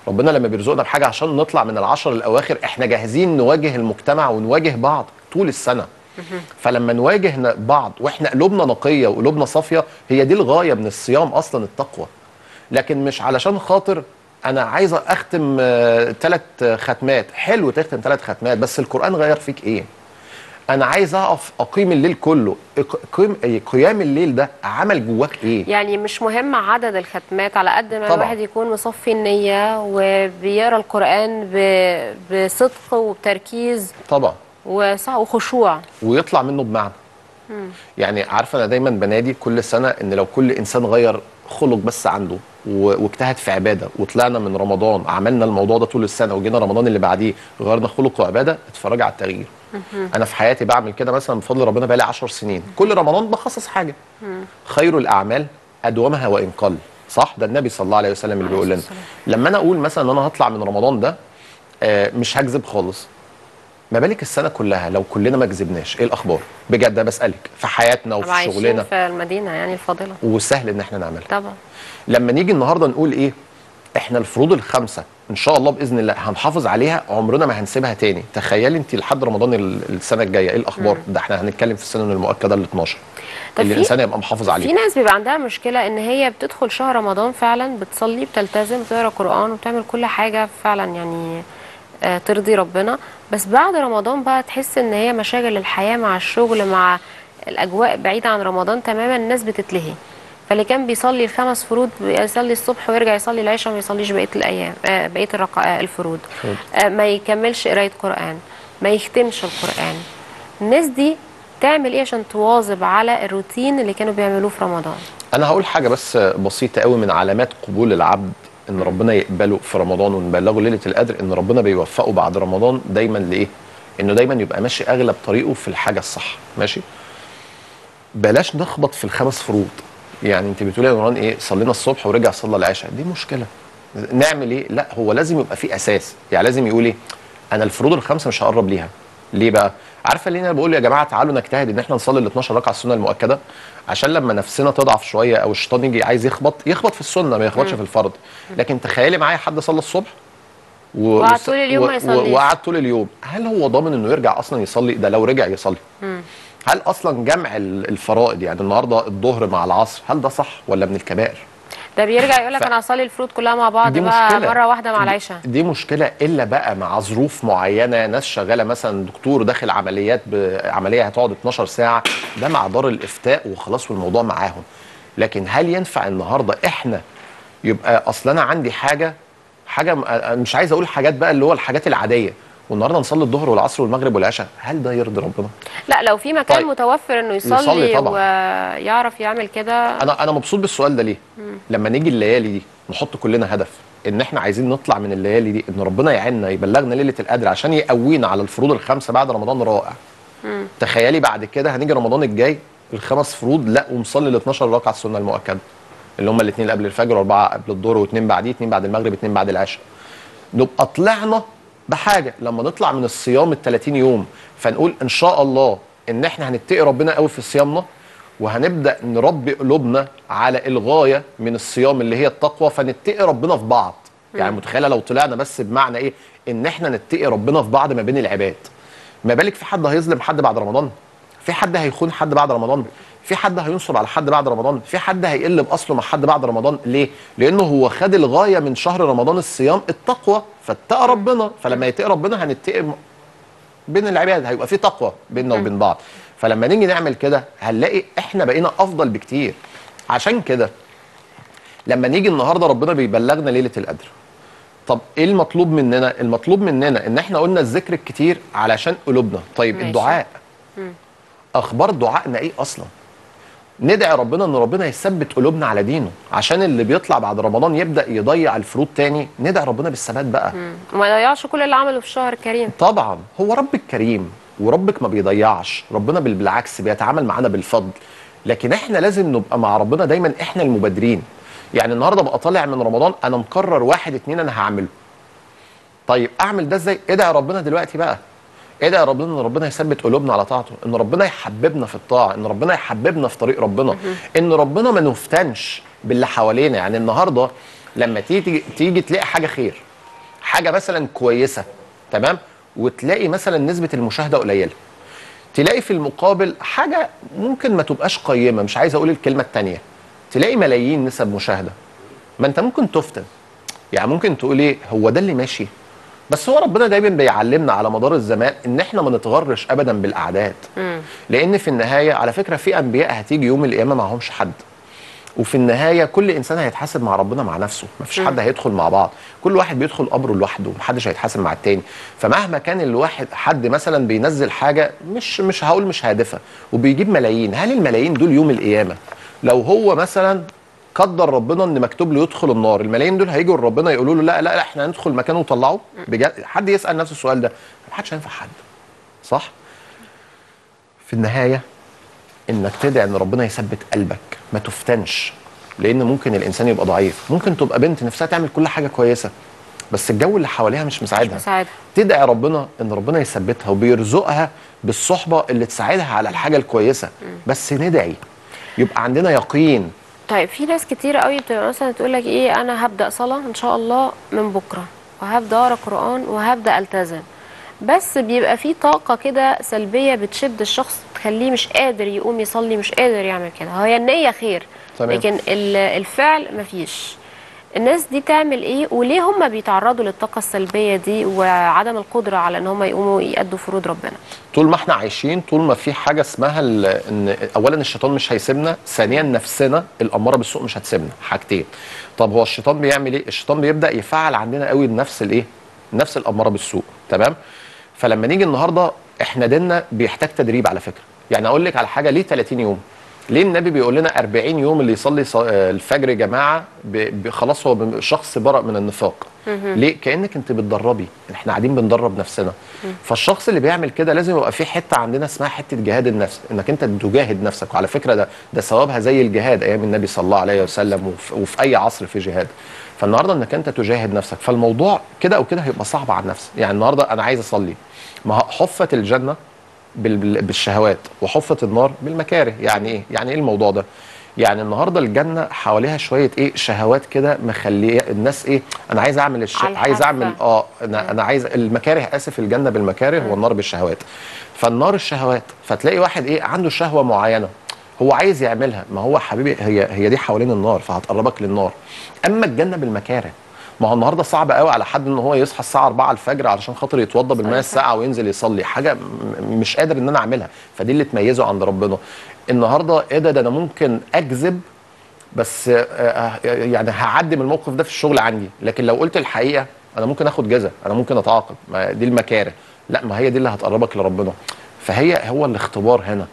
ربنا لما بيرزقنا بحاجه عشان نطلع من ال10 الاواخر احنا جاهزين نواجه المجتمع ونواجه بعض طول السنه. فلما نواجه بعض واحنا قلوبنا نقيه وقلوبنا صافيه، هي دي الغايه من الصيام اصلا، التقوى. لكن مش علشان خاطر أنا عايز أختم 3 ختمات، حلو تختم 3 ختمات، بس القرآن غير فيك إيه؟ أنا عايز أقف أقيم الليل كله، قيام الليل ده عمل جواك إيه؟ يعني مش مهم عدد الختمات على قد ما الواحد يكون مصفي النية وبيقرأ القرآن بصدق وبتركيز طبعا وخشوع، ويطلع منه بمعنى. يعني عارفة أنا دايما بنادي كل سنة إن لو كل إنسان غير خلق بس عنده واجتهد في عباده، وطلعنا من رمضان عملنا الموضوع ده طول السنه، وجينا رمضان اللي بعديه غيرنا خلق وعباده، اتفرج على التغيير. انا في حياتي بعمل كده مثلا بفضل ربنا بقالي 10 سنين، كل رمضان بخصص حاجه. خير الاعمال ادومها وان قل، صح؟ ده النبي صلى الله عليه وسلم اللي بيقول لنا. لما انا اقول مثلا ان انا هطلع من رمضان ده مش هكذب خالص، ما بالك السنه كلها لو كلنا ما كذبناش؟ ايه الاخبار؟ بجد ده بسالك في حياتنا وفي شغلنا في المدينه يعني الفاضله، وسهل ان احنا نعملها طبعا. لما نيجي النهارده نقول ايه؟ احنا الفروض ال5 ان شاء الله باذن الله هنحافظ عليها، عمرنا ما هنسيبها تاني. تخيلي انت لحد رمضان السنه الجايه ايه الاخبار؟ ده احنا هنتكلم في السنن المؤكده ال12 اللي الانسان يبقى محافظ عليها. في ناس بيبقى عندها مشكله ان هي بتدخل شهر رمضان فعلا بتصلي، بتلتزم، بتقرا قران، وبتعمل كل حاجه فعلا يعني ترضي ربنا، بس بعد رمضان بقى تحس ان هي مشاغل الحياه مع الشغل مع الاجواء بعيده عن رمضان تماما، الناس بتتلهي. فاللي كان بيصلي ال5 فروض يصلي الصبح ويرجع يصلي العشاء، ما يصليش بقيه الايام بقيه الفروض، ما يكملش قرايه قران، ما يختمش القران. الناس دي تعمل ايه عشان تواظب على الروتين اللي كانوا بيعملوه في رمضان؟ انا هقول حاجه بس بسيطه قوي من علامات قبول العبد ان ربنا يقبله في رمضان ونبلغه ليله القدر، ان ربنا بيوفقه بعد رمضان دايما لايه؟ انه دايما يبقى ماشي اغلب طريقه في الحاجه الصح، ماشي؟ بلاش نخبط في الخمس فروض. يعني انت بتقولي يا نوران ايه؟ صلينا الصبح ورجع صلى العشاء، دي مشكله. نعمل ايه؟ لا هو لازم يبقى في اساس، يعني لازم يقول ايه؟ انا الفروض الخمسه مش هقرب ليها. ليه بقى؟ عارفه ليه انا بقول يا جماعه تعالوا نجتهد ان احنا نصلي ال 12 ركعه السنه المؤكده؟ عشان لما نفسنا تضعف شويه او الشيطان يجي عايز يخبط في السنه ما يخبطش في الفرض. لكن تخيلي معايا حد صلى الصبح وقعد طول اليوم ما يصليش، وقعد طول اليوم، هل هو ضامن انه يرجع اصلا يصلي؟ ده لو رجع يصلي. هل اصلا جمع الفرائض، يعني النهارده الظهر مع العصر، هل ده صح ولا من الكبائر؟ ده بيرجع يقول لك انا هصلي الفروض كلها مع بعض بقى مره واحده مع العشاء. دي مشكله، الا بقى مع ظروف معينه، ناس شغاله مثلا، دكتور داخل عمليات بعمليه هتقعد 12 ساعه، ده مع دار الافتاء وخلاص والموضوع معاهم. لكن هل ينفع النهارده احنا يبقى اصل انا عندي حاجه مش عايز اقول حاجات بقى اللي هو الحاجات العاديه، والنهارده نصلي الظهر والعصر والمغرب والعشاء، هل ده يرضي ربنا؟ لا لو في مكان طيب متوفر انه يصلي ويعرف يعمل كده. انا مبسوط بالسؤال ده ليه؟ لما نيجي الليالي دي نحط كلنا هدف ان احنا عايزين نطلع من الليالي دي، ان ربنا يعيننا يبلغنا ليله القدر عشان يقوينا على الفروض الخمسه بعد رمضان رائع. تخيلي بعد كده هنيجي رمضان الجاي الخمس فروض لا، ومصلي ال 12 ركعه السنه المؤكده اللي هم الاثنين قبل الفجر واربعه قبل الظهر واثنين بعديه، اثنين بعد المغرب، اثنين بعد العشاء. نبقى طلعنا بحاجه لما نطلع من الصيام ال 30 يوم، فنقول ان شاء الله ان احنا هنتقي ربنا قوي في صيامنا، وهنبدا نربي قلوبنا على الغايه من الصيام اللي هي التقوى، فنتقي ربنا في بعض. يعني متخيله لو طلعنا بس بمعنى ايه؟ ان احنا نتقي ربنا في بعض ما بين العباد. ما بالك في حد هيظلم حد بعد رمضان؟ في حد هيخون حد بعد رمضان؟ في حد هينصب على حد بعد رمضان؟ في حد هيقل باصله مع حد بعد رمضان؟ ليه؟ لانه هو خد الغايه من شهر رمضان الصيام التقوى، فاتقى ربنا، فلما يتقى ربنا هنتقى بين العباد، هيبقى في تقوى بيننا وبين بعض. فلما نيجي نعمل كده هنلاقي احنا بقينا افضل بكتير. عشان كده لما نيجي النهارده ربنا بيبلغنا ليله القدر. طب ايه المطلوب مننا؟ المطلوب مننا ان احنا قلنا الذكر الكتير علشان قلوبنا، طيب ماشي. الدعاء. اخبار دعائنا ايه اصلا؟ ندعي ربنا ان ربنا يثبت قلوبنا على دينه، عشان اللي بيطلع بعد رمضان يبدا يضيع الفروض تاني، ندعي ربنا بالثبات بقى. وما يضيعش كل اللي عمله في الشهر الكريم. طبعا هو ربك كريم وربك ما بيضيعش، ربنا بالعكس بيتعامل معانا بالفضل، لكن احنا لازم نبقى مع ربنا دايما احنا المبادرين. يعني النهارده بقى طالع من رمضان انا مقرر 1 2 انا هعمله. طيب اعمل ده ازاي؟ ادعي ربنا دلوقتي بقى. ادعي ربنا ان ربنا يثبت قلوبنا على طاعته، ان ربنا يحببنا في الطاعه، ان ربنا يحببنا في طريق ربنا، ان ربنا ما نفتنش باللي حوالينا. يعني النهارده لما تيجي تلاقي حاجه خير، حاجه مثلا كويسه، تمام، وتلاقي مثلا نسبه المشاهده قليله، تلاقي في المقابل حاجه ممكن ما تبقاش قيمه، مش عايز اقول الكلمه الثانيه، تلاقي ملايين نسب مشاهده. ما انت ممكن تفتن، يعني ممكن تقول ايه هو ده اللي ماشي؟ بس هو ربنا دايما بيعلمنا على مدار الزمان ان احنا ما نتغرش ابدا بالاعداد، لان في النهايه على فكره في انبياء هتيجي يوم القيامه معهمش حد، وفي النهايه كل انسان هيتحاسب مع ربنا مع نفسه، ما فيش حد هيدخل مع بعض، كل واحد بيدخل قبره لوحده، محدش هيتحاسب مع التاني. فمهما كان الواحد حد مثلا بينزل حاجه مش هقول مش هادفه وبيجيب ملايين، هل الملايين دول يوم القيامه لو هو مثلا قدر ربنا ان مكتوب له يدخل النار، الملايين دول هيجوا لربنا يقولوا له لا لا احنا هندخل مكانه وطلعه؟ حد يسال نفس السؤال ده؟ محدش هينفع حد، صح؟ في النهايه انك تدعي ان ربنا يثبت قلبك، ما تفتنش، لان ممكن الانسان يبقى ضعيف، ممكن تبقى بنت نفسها تعمل كل حاجه كويسه بس الجو اللي حواليها مش مساعدها. تدعي ربنا ان ربنا يثبتها وبيرزقها بالصحبه اللي تساعدها على الحاجه الكويسه، بس ندعي، يبقى عندنا يقين. طيب في ناس كتير قوي بتبقى مثلا تقول لك ايه انا هبدا صلاه ان شاء الله من بكره، وهبدا اقرا قران، وهبدا التزم، بس بيبقى في طاقه كده سلبيه بتشد الشخص تخليه مش قادر يقوم يصلي، مش قادر يعمل كده. هي النيه خير، تمام، لكن الفعل مفيش. الناس دي تعمل ايه؟ وليه هم بيتعرضوا للطاقه السلبيه دي وعدم القدره على ان هم يقوموا يأدوا فروض ربنا؟ طول ما احنا عايشين، طول ما في حاجه اسمها ان اولا الشيطان مش هيسيبنا، ثانيا نفسنا الاماره بالسوء مش هتسيبنا، حاجتين. طب هو الشيطان بيعمل ايه؟ الشيطان بيبدا يفعل عندنا قوي نفس الايه؟ نفس الاماره بالسوء، تمام؟ فلما نيجي النهارده احنا ديننا بيحتاج تدريب على فكره. يعني اقول لك على حاجه، ليه 30 يوم؟ ليه النبي بيقول لنا 40 يوم اللي يصلي الفجر جماعه خلاص هو شخص برأ من النفاق؟ ليه؟ كأنك انت بتدربي، احنا قاعدين بندرب نفسنا. فالشخص اللي بيعمل كده لازم يبقى في حته عندنا اسمها حته جهاد النفس، انك انت تجاهد نفسك. وعلى فكره ده ثوابها زي الجهاد ايام النبي صلى الله عليه وسلم، وفي اي عصر في جهاد. فالنهارده انك انت تجاهد نفسك، فالموضوع كده او كده هيبقى صعب على النفس. يعني النهارده انا عايز اصلي، ما حفت الجنه بالشهوات وحفة النار بالمكاره. يعني ايه؟ يعني ايه الموضوع ده؟ يعني النهارده الجنه حواليها شويه ايه؟ شهوات كده مخليه الناس ايه؟ انا عايز اعمل عايز اعمل انا عايز المكاره، اسف، الجنه بالمكاره والنار بالشهوات. فالنار الشهوات، فتلاقي واحد ايه؟ عنده شهوه معينه هو عايز يعملها، ما هو حبيبي هي دي حوالين النار، فهتقربك للنار. اما الجنه بالمكاره، ما هو النهارده صعب قوي على حد ان هو يصحى الساعه 4 الفجر علشان خاطر يتوضى بالماء الساقعه وينزل يصلي، حاجه مش قادر ان انا اعملها، فدي اللي تميزه عند ربنا. النهارده ايه ده انا ممكن اكذب بس يعني هعدي من الموقف ده في الشغل عندي، لكن لو قلت الحقيقه انا ممكن اخد جزاء، انا ممكن اتعاقب، ما دي المكاره. لا، ما هي دي اللي هتقربك لربنا. هو الاختبار هنا.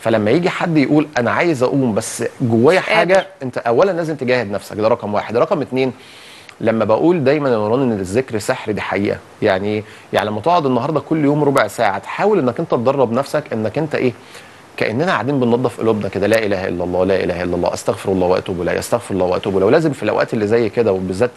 فلما يجي حد يقول انا عايز اقوم بس جوايا حاجه، انت اولا لازم تجاهد نفسك، ده رقم واحد. رقم اتنين، لما بقول دايما يا نوران ان الذكر سحر، دي حقيقه. يعني ايه؟ يعني لما تقعد النهارده كل يوم ربع ساعه تحاول انك انت تدرب نفسك انك انت ايه؟ كاننا قاعدين بننظف قلوبنا كده، لا اله الا الله، لا اله الا الله، استغفر الله واتوب اليه، استغفر الله واتوب اليه. ولازم في الاوقات اللي زي كده وبالذات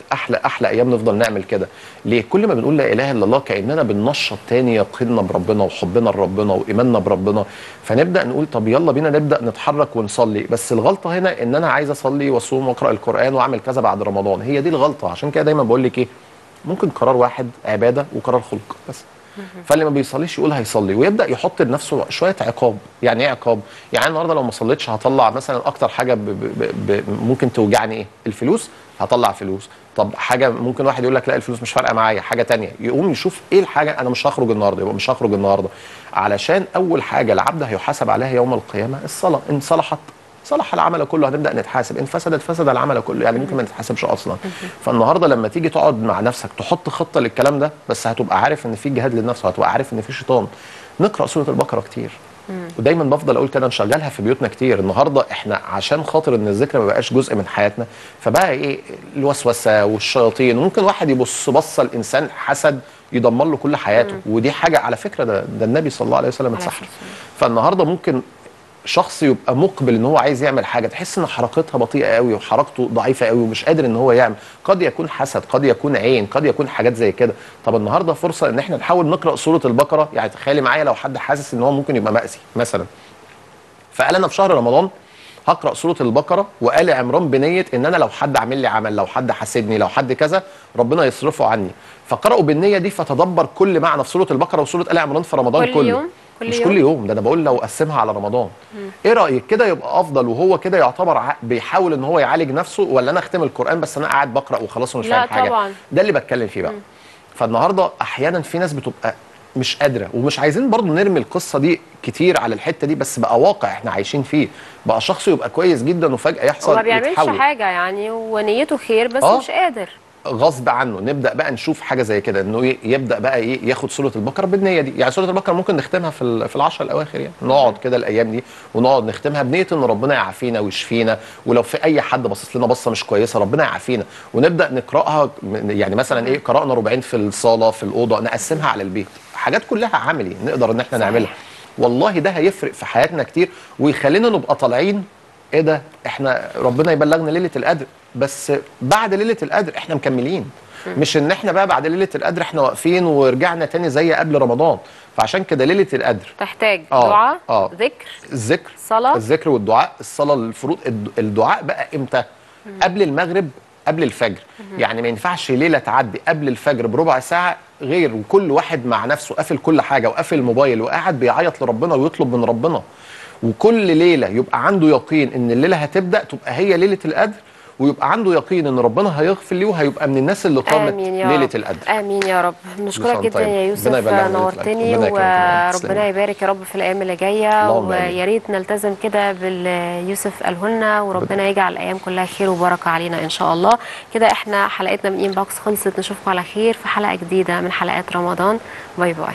احلى ايام نفضل نعمل كده. ليه؟ كل ما بنقول لا اله الا الله كاننا بننشط تاني يقيننا بربنا وحبنا لربنا وايماننا بربنا، فنبدا نقول طب يلا بينا نبدا نتحرك ونصلي. بس الغلطه هنا ان انا عايز اصلي واصوم واقرا القران واعمل كذا بعد رمضان، هي دي الغلطه. عشان كده دايما بقول لك ايه؟ ممكن قرار واحد عباده وقرار خلق بس. فاللي ما بيصليش يقول هيصلي ويبدا يحط لنفسه شويه عقاب. يعني ايه عقاب؟ يعني النهارده لو ما صليتش هطلع مثلا اكتر حاجه ممكن توجعني ايه؟ الفلوس، هطلع فلوس. طب حاجه ممكن واحد يقول لك لا الفلوس مش فارقه معايا، حاجه ثانيه، يقوم يشوف ايه الحاجه، انا مش هخرج النهارده، يبقى مش هخرج النهارده. علشان اول حاجه العبد هيحاسب عليها يوم القيامه الصلاه، ان صلحت صلح العمل كله، هنبدا نتحاسب، ان فسدت فسد العمل كله، يعني ممكن ما نتحاسبش اصلا. فالنهارده لما تيجي تقعد مع نفسك تحط خطه للكلام ده، بس هتبقى عارف ان في جهاد للنفس وهتبقى عارف ان في شيطان. نقرا سوره البقره كتير، ودايما بفضل اقول كده نشغلها في بيوتنا كتير. النهارده احنا عشان خاطر ان الذكر ما بقاش جزء من حياتنا، فبقى ايه؟ الوسوسه والشياطين، وممكن واحد يبص بصه الانسان حسد يدمر له كل حياته، ودي حاجه على فكره ده النبي صلى الله عليه وسلم اتسحر. فالنهارده ممكن شخص يبقى مقبل ان هو عايز يعمل حاجه تحس ان حركتها بطيئه قوي وحركته ضعيفه قوي ومش قادر ان هو يعمل، قد يكون حسد، قد يكون عين، قد يكون حاجات زي كده. طب النهارده فرصه ان احنا نحاول نقرا سوره البقره. يعني تخيلي معايا لو حد حاسس ان هو ممكن يبقى مأذي مثلا، فقال انا في شهر رمضان هقرا سوره البقره وآل عمران بنيه ان انا لو حد عامل لي عمل، لو حد حاسدني، لو حد كذا، ربنا يصرفه عني. فقرأوا بالنيه دي، فتدبر كل معنى في سوره البقره وسوره آل عمران في رمضان كل يوم. مش كل يوم، ده انا بقول لو اقسمها على رمضان. ايه رايك كده؟ يبقى افضل، وهو كده يعتبر بيحاول ان هو يعالج نفسه، ولا انا اختم القران بس انا قاعد بقرا وخلاص ومش فاهم حاجه؟ طبعا. ده اللي بتكلم فيه بقى. فالنهارده احيانا في ناس بتبقى مش قادره، ومش عايزين برضو نرمي القصه دي كتير على الحته دي، بس بقى واقع احنا عايشين فيه. بقى شخص يبقى كويس جدا وفجاه يحصل يتحول، ما بيعملش حاجه يعني ونيته خير بس مش قادر، غصب عنه. نبدا بقى نشوف حاجه زي كده، انه يبدا بقى ايه؟ ياخد سوره البقره بالنيه دي. يعني سوره البقره ممكن نختمها في العشر الاواخر، يعني نقعد كده الايام دي ونقعد نختمها بنيه ان ربنا يعافينا ويشفينا، ولو في اي حد باصص لنا بصه مش كويسه ربنا يعافينا. ونبدا نقراها، يعني مثلا ايه؟ قرانا ربعين في الصاله في الاوضه، نقسمها على البيت، حاجات كلها عملي نقدر ان احنا نعملها. والله ده هيفرق في حياتنا كتير، ويخلينا نبقى طالعين ايه ده؟ احنا ربنا يبلغنا ليله القدر، بس بعد ليله القدر احنا مكملين، مش ان احنا بقى بعد ليله القدر احنا واقفين ورجعنا تاني زي قبل رمضان. فعشان كده ليله القدر تحتاج دعاء، ذكر، صلاه، الذكر والدعاء، الصلاه الفروض. الدعاء بقى امتى؟ قبل المغرب، قبل الفجر. يعني ما ينفعش ليله تعدي قبل الفجر بربع ساعه غير وكل واحد مع نفسه قافل كل حاجه وقافل الموبايل وقاعد بيعيط لربنا ويطلب من ربنا. وكل ليله يبقى عنده يقين ان الليله هتبدا تبقى هي ليله القدر، ويبقى عنده يقين ان ربنا هيغفر ليه وهيبقى من الناس اللي قامت ليله القدر. امين يا رب. بنشكرك جدا يا يوسف، نورتني، وربنا يبارك يا رب في الايام اللي جايه، ويا ريت نلتزم كده باليوسف قاله لنا، وربنا يجعل الايام كلها خير وبركه علينا ان شاء الله. كده احنا حلقتنا من انبوكس خلصت، نشوفكم على خير في حلقه جديده من حلقات رمضان. باي باي.